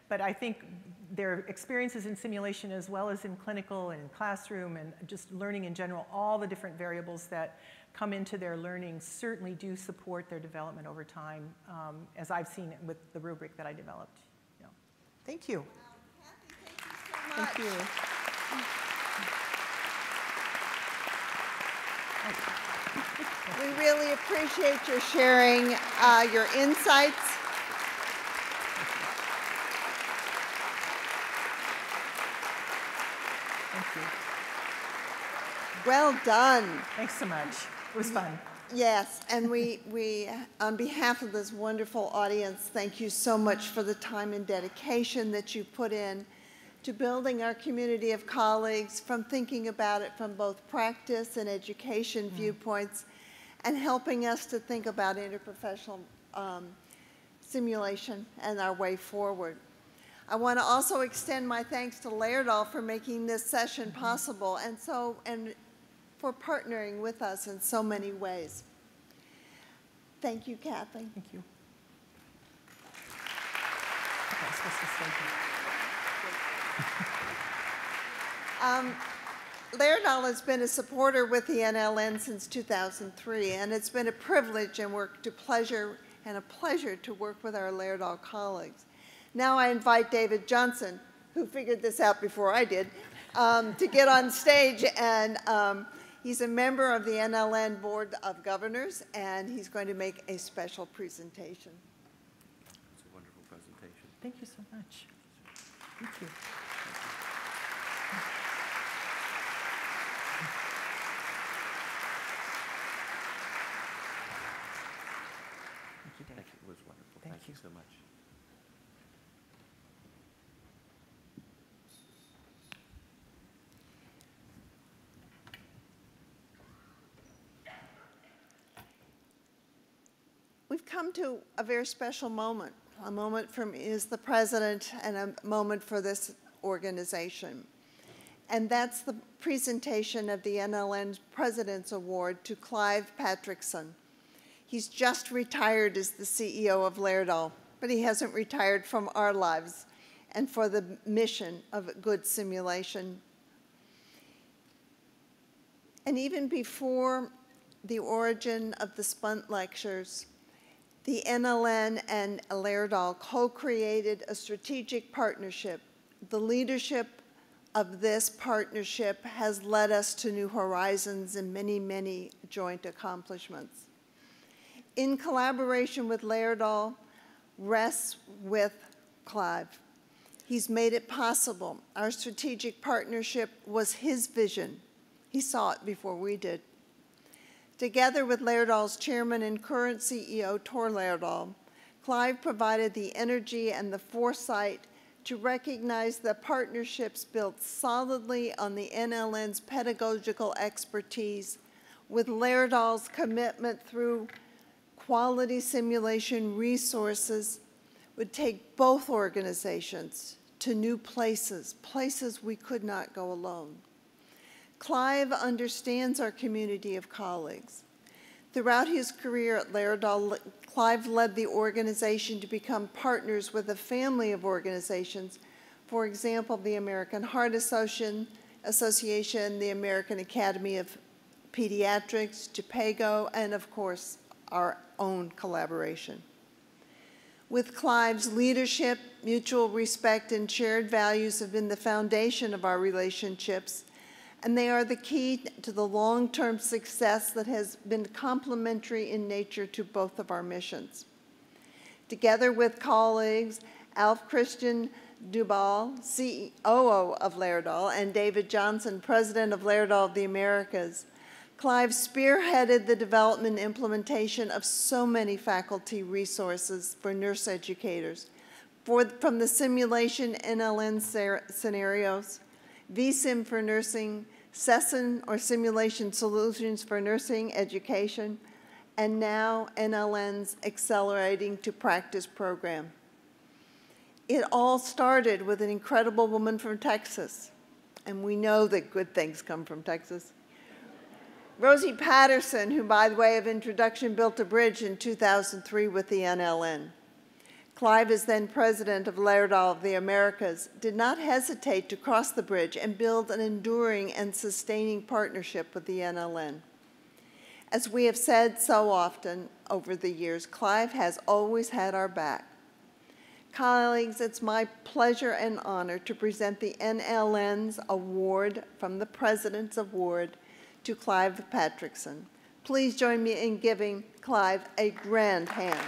but I think their experiences in simulation, as well as in clinical and in classroom and just learning in general, all the different variables that come into their learning certainly do support their development over time, as I've seen it with the rubric that I developed. Yeah. Thank you. Wow, Kathie, thank you so much. Thank you. We really appreciate your sharing your insights. Thank you. Well done. Thanks so much. It was fun. Yes, and we on behalf of this wonderful audience, thank you so much for the time and dedication that you put in to building our community of colleagues, from thinking about it from both practice and education viewpoints, and helping us to think about interprofessional simulation and our way forward. I want to also extend my thanks to Laerdal for making this session possible, and for partnering with us in so many ways. Thank you, Kathie. Thank you. Laerdal has been a supporter with the NLN since 2003, and it's been a privilege and a pleasure to work with our Laerdal colleagues. Now I invite David Johnson, who figured this out before I did, to get on stage and. He's a member of the NLN Board of Governors, and he's going to make a special presentation. It's a wonderful presentation. Thank you so much. Thank you. Thank you, Dave. Thank you. It was wonderful. Thank you so much. We've come to a very special moment, a moment for me as the president and a moment for this organization. And that's the presentation of the NLN President's Award to Clive Patrickson. He's just retired as the CEO of Laerdal, but he hasn't retired from our lives and for the mission of good simulation. And even before the origin of the Spunt Lectures, the NLN and Laerdal co-created a strategic partnership. The leadership of this partnership has led us to new horizons and many, many joint accomplishments. In collaboration with Laerdal rests with Clive. He's made it possible. Our strategic partnership was his vision. He saw it before we did. Together with Laerdal's chairman and current CEO, Tore Laerdal, Clive provided the energy and the foresight to recognize that partnerships built solidly on the NLN's pedagogical expertise, with Laerdal's commitment through quality simulation resources, would take both organizations to new places, places we could not go alone. Clive understands our community of colleagues. Throughout his career at Laerdal, Clive led the organization to become partners with a family of organizations, for example, the American Heart Association, the American Academy of Pediatrics, JPEGO, and of course, our own collaboration. With Clive's leadership Mutual respect and shared values have been the foundation of our relationships, and they are the key to the long-term success that has been complementary in nature to both of our missions. Together with colleagues Alf Christian Dubal, COO of Laerdal, and David Johnson, President of Laerdal of the Americas, Clive spearheaded the development and implementation of so many faculty resources for nurse educators, from the simulation NLN scenarios, vSim for nursing, SESN or Simulation Solutions for Nursing Education, and now NLN's Accelerating to Practice program. It all started with an incredible woman from Texas, and we know that good things come from Texas. Rosie Patterson, who, by the way of introduction, built a bridge in 2003 with the NLN. Clive, as then president of Laerdal of the Americas, did not hesitate to cross the bridge and build an enduring and sustaining partnership with the NLN. As we have said so often over the years, Clive has always had our back. Colleagues, it's my pleasure and honor to present the NLN's award from the President's Award to Clive Patrickson. Please join me in giving Clive a grand hand.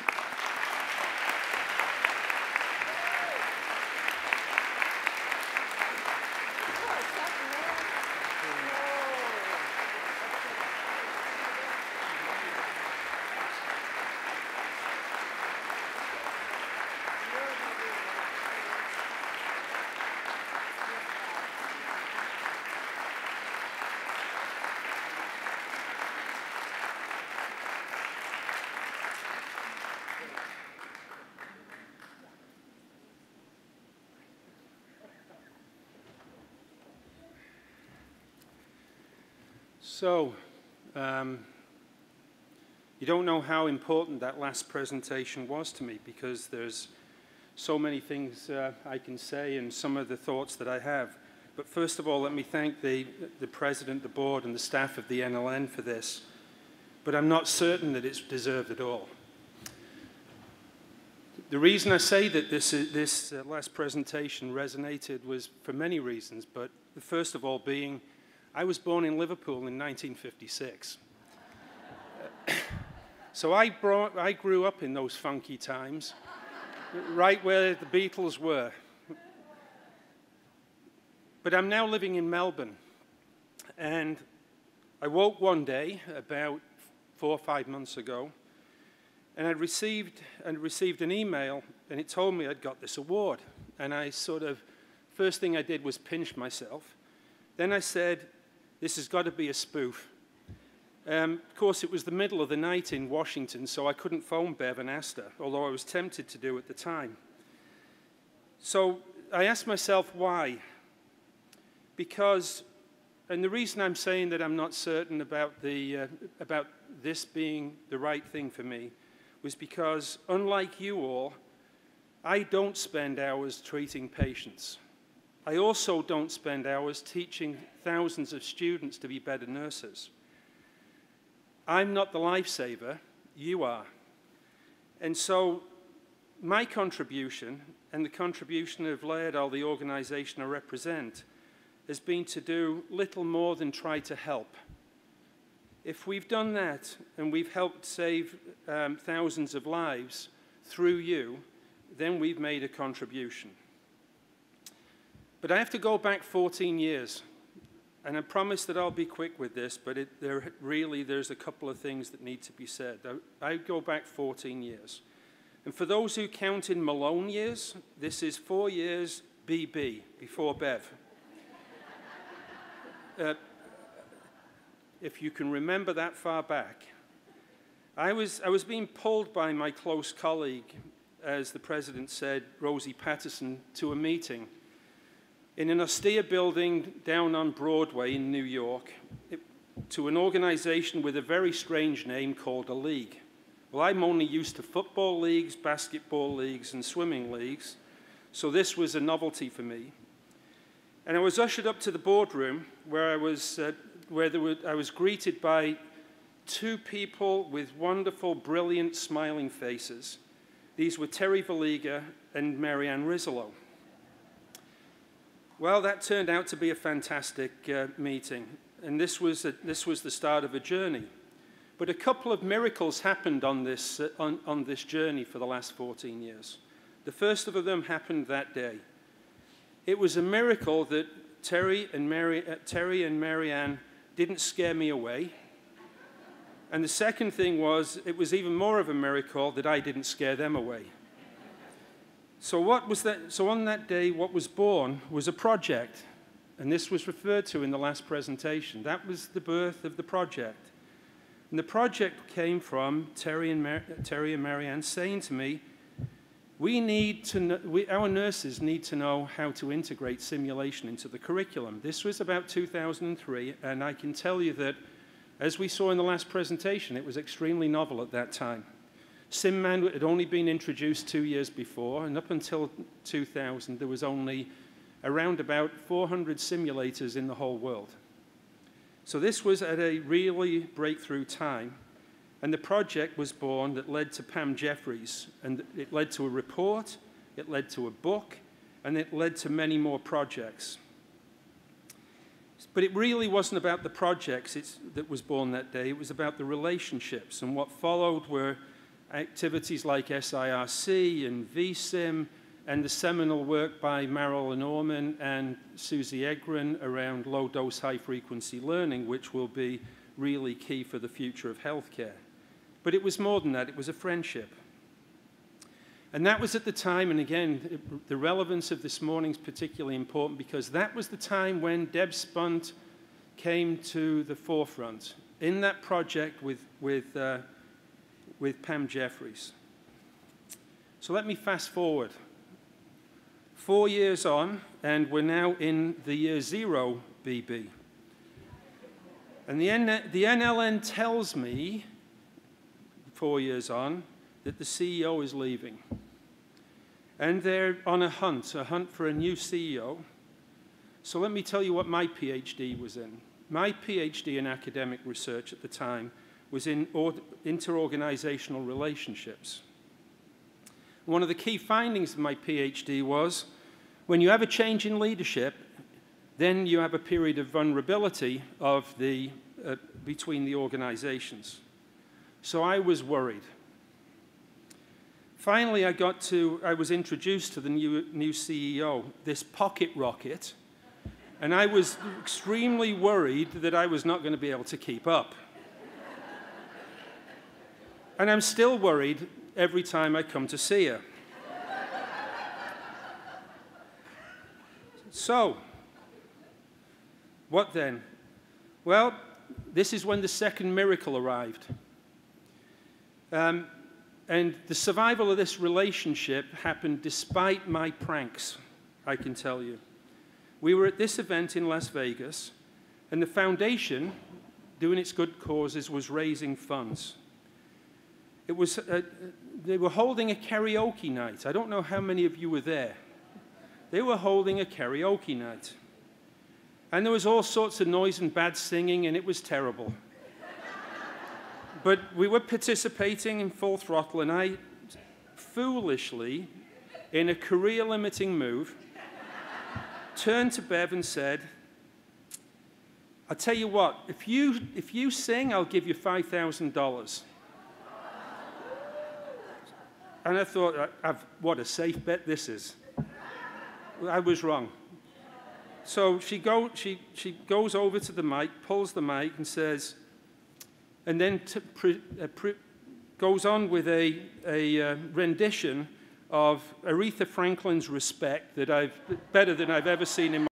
So, you don't know how important that last presentation was to me, because there's so many things I can say and some of the thoughts that I have. But first of all, let me thank the President, the Board, and the staff of the NLN for this. But I'm not certain that it's deserved at all. The reason I say that this last presentation resonated was for many reasons, but the first of all being I was born in Liverpool in 1956. So I grew up in those funky times, right where the Beatles were. But I'm now living in Melbourne. And I woke one day, about 4 or 5 months ago, and I received an email, and it told me I'd got this award. And I first thing I did was pinch myself. Then I said, this has got to be a spoof. Of course, it was the middle of the night in Washington, so I couldn't phone Bev and ask her, although I was tempted to do at the time. So I asked myself why. Because, and the reason I'm saying that I'm not certain about this being the right thing for me was because, unlike you all, I don't spend hours treating patients. I also don't spend hours teaching thousands of students to be better nurses. I'm not the lifesaver, you are. And so my contribution, and the contribution of Laerdal, the organization I represent, has been to do little more than try to help. If we've done that, and we've helped save thousands of lives through you, then we've made a contribution. But I have to go back 14 years, and I promise that I'll be quick with this, but there's a couple of things that need to be said. I go back 14 years. And for those who count in Malone years, this is 4 years BB, before Bev. If you can remember that far back. I was being pulled by my close colleague, as the President said, Rosie Patterson, to a meeting in an austere building down on Broadway in New York, to an organization with a very strange name called a league. Well, I'm only used to football leagues, basketball leagues, and swimming leagues, so this was a novelty for me. And I was ushered up to the boardroom, where I was greeted by two people with wonderful, brilliant, smiling faces, These were Terry Valiga and Marianne Rizzolo. Well, that turned out to be a fantastic meeting, and this was the start of a journey. But a couple of miracles happened on this journey for the last 14 years. The first of them happened that day. It was a miracle that Terry and Marianne didn't scare me away. And the second thing was, it was even more of a miracle that I didn't scare them away. So what was that? So on that day, what was born was a project. And this was referred to in the last presentation. That was the birth of the project. And the project came from Terry and Marianne saying to me, our nurses need to know how to integrate simulation into the curriculum. This was about 2003, and I can tell you that, as we saw in the last presentation, it was extremely novel at that time. SimMan had only been introduced 2 years before, and up until 2000, there was only around about 400 simulators in the whole world. So this was at a really breakthrough time, and the project was born that led to Pam Jeffries, and it led to a report, it led to a book, and it led to many more projects. But it really wasn't about the projects that was born that day, it was about the relationships, and what followed were activities like SIRC and vSim, and the seminal work by Marilyn Orman and Susie Egrin around low-dose, high-frequency learning, which will be really key for the future of healthcare. But it was more than that. It was a friendship. And that was at the time, and again, the relevance of this morning is particularly important because that was the time when Deb Spunt came to the forefront in that project with Pam Jeffries. So let me fast forward. 4 years on, and we're now in the year zero BB. And the NLN tells me, 4 years on, that the CEO is leaving. And they're on a hunt for a new CEO. So let me tell you what my PhD was in. My PhD in academic research at the time was in interorganizational relationships. One of the key findings of my PhD was, when you have a change in leadership, then you have a period of vulnerability between the organizations. So I was worried. Finally, I was introduced to the new CEO, this pocket rocket, and I was extremely worried that I was not going to be able to keep up. And I'm still worried every time I come to see her. So, what then? Well, this is when the second miracle arrived. And the survival of this relationship happened despite my pranks, I can tell you. We were at this event in Las Vegas, and the foundation, doing its good causes, was raising funds. They were holding a karaoke night. I don't know how many of you were there. They were holding a karaoke night. And there was all sorts of noise and bad singing, and it was terrible. But we were participating in full throttle, and I foolishly, in a career-limiting move, turned to Bev and said, I'll tell you what, if you sing, I'll give you $5,000. And I thought, what a safe bet this is. I was wrong. So she goes over to the mic, pulls the mic, and says, and then goes on with a rendition of Aretha Franklin's Respect that better than I've ever seen in my life.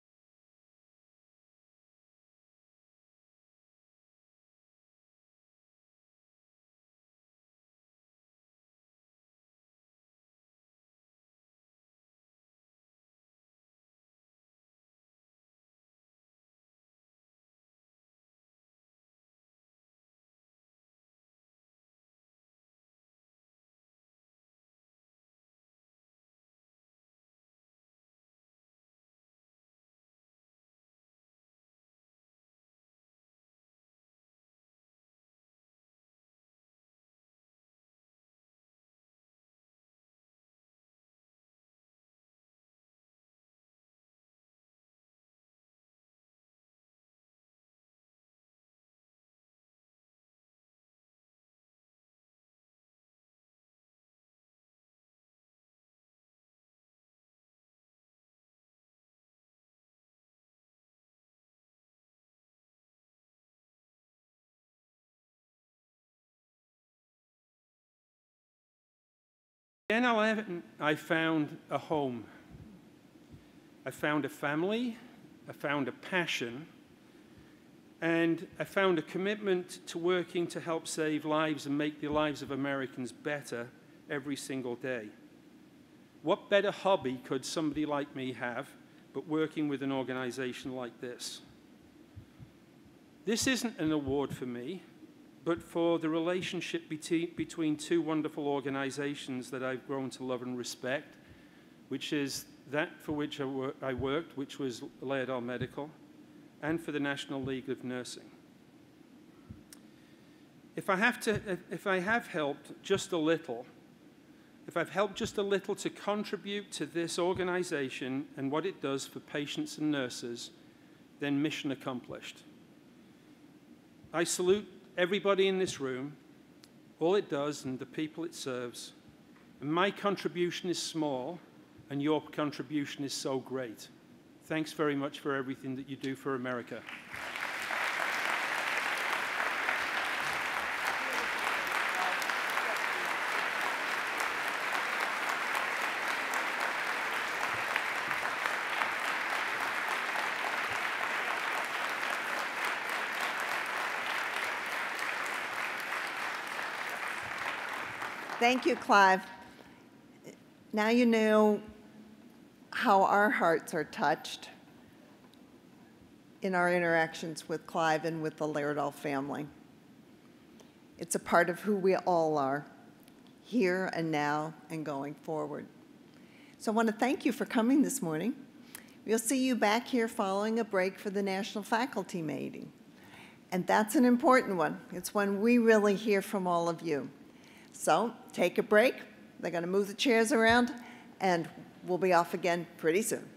At 11, I found a home. I found a family, I found a passion, and I found a commitment to working to help save lives and make the lives of Americans better every single day. What better hobby could somebody like me have but working with an organization like this? This isn't an award for me, but for the relationship between two wonderful organizations that I've grown to love and respect, which is that for which I worked, which was Laerdal Medical, and for the National League of Nursing. If I have helped just a little, if I've helped just a little to contribute to this organization and what it does for patients and nurses, then mission accomplished. I salute everybody in this room, all it does and the people it serves. And my contribution is small, and your contribution is so great. Thanks very much for everything that you do for America. Thank you, Clive. Now you know how our hearts are touched in our interactions with Clive and with the Laerdal family. It's a part of who we all are, here and now and going forward. So I want to thank you for coming this morning. We'll see you back here following a break for the National Faculty Meeting. And that's an important one. It's when we really hear from all of you. So take a break. They're going to move the chairs around, and we'll be off again pretty soon.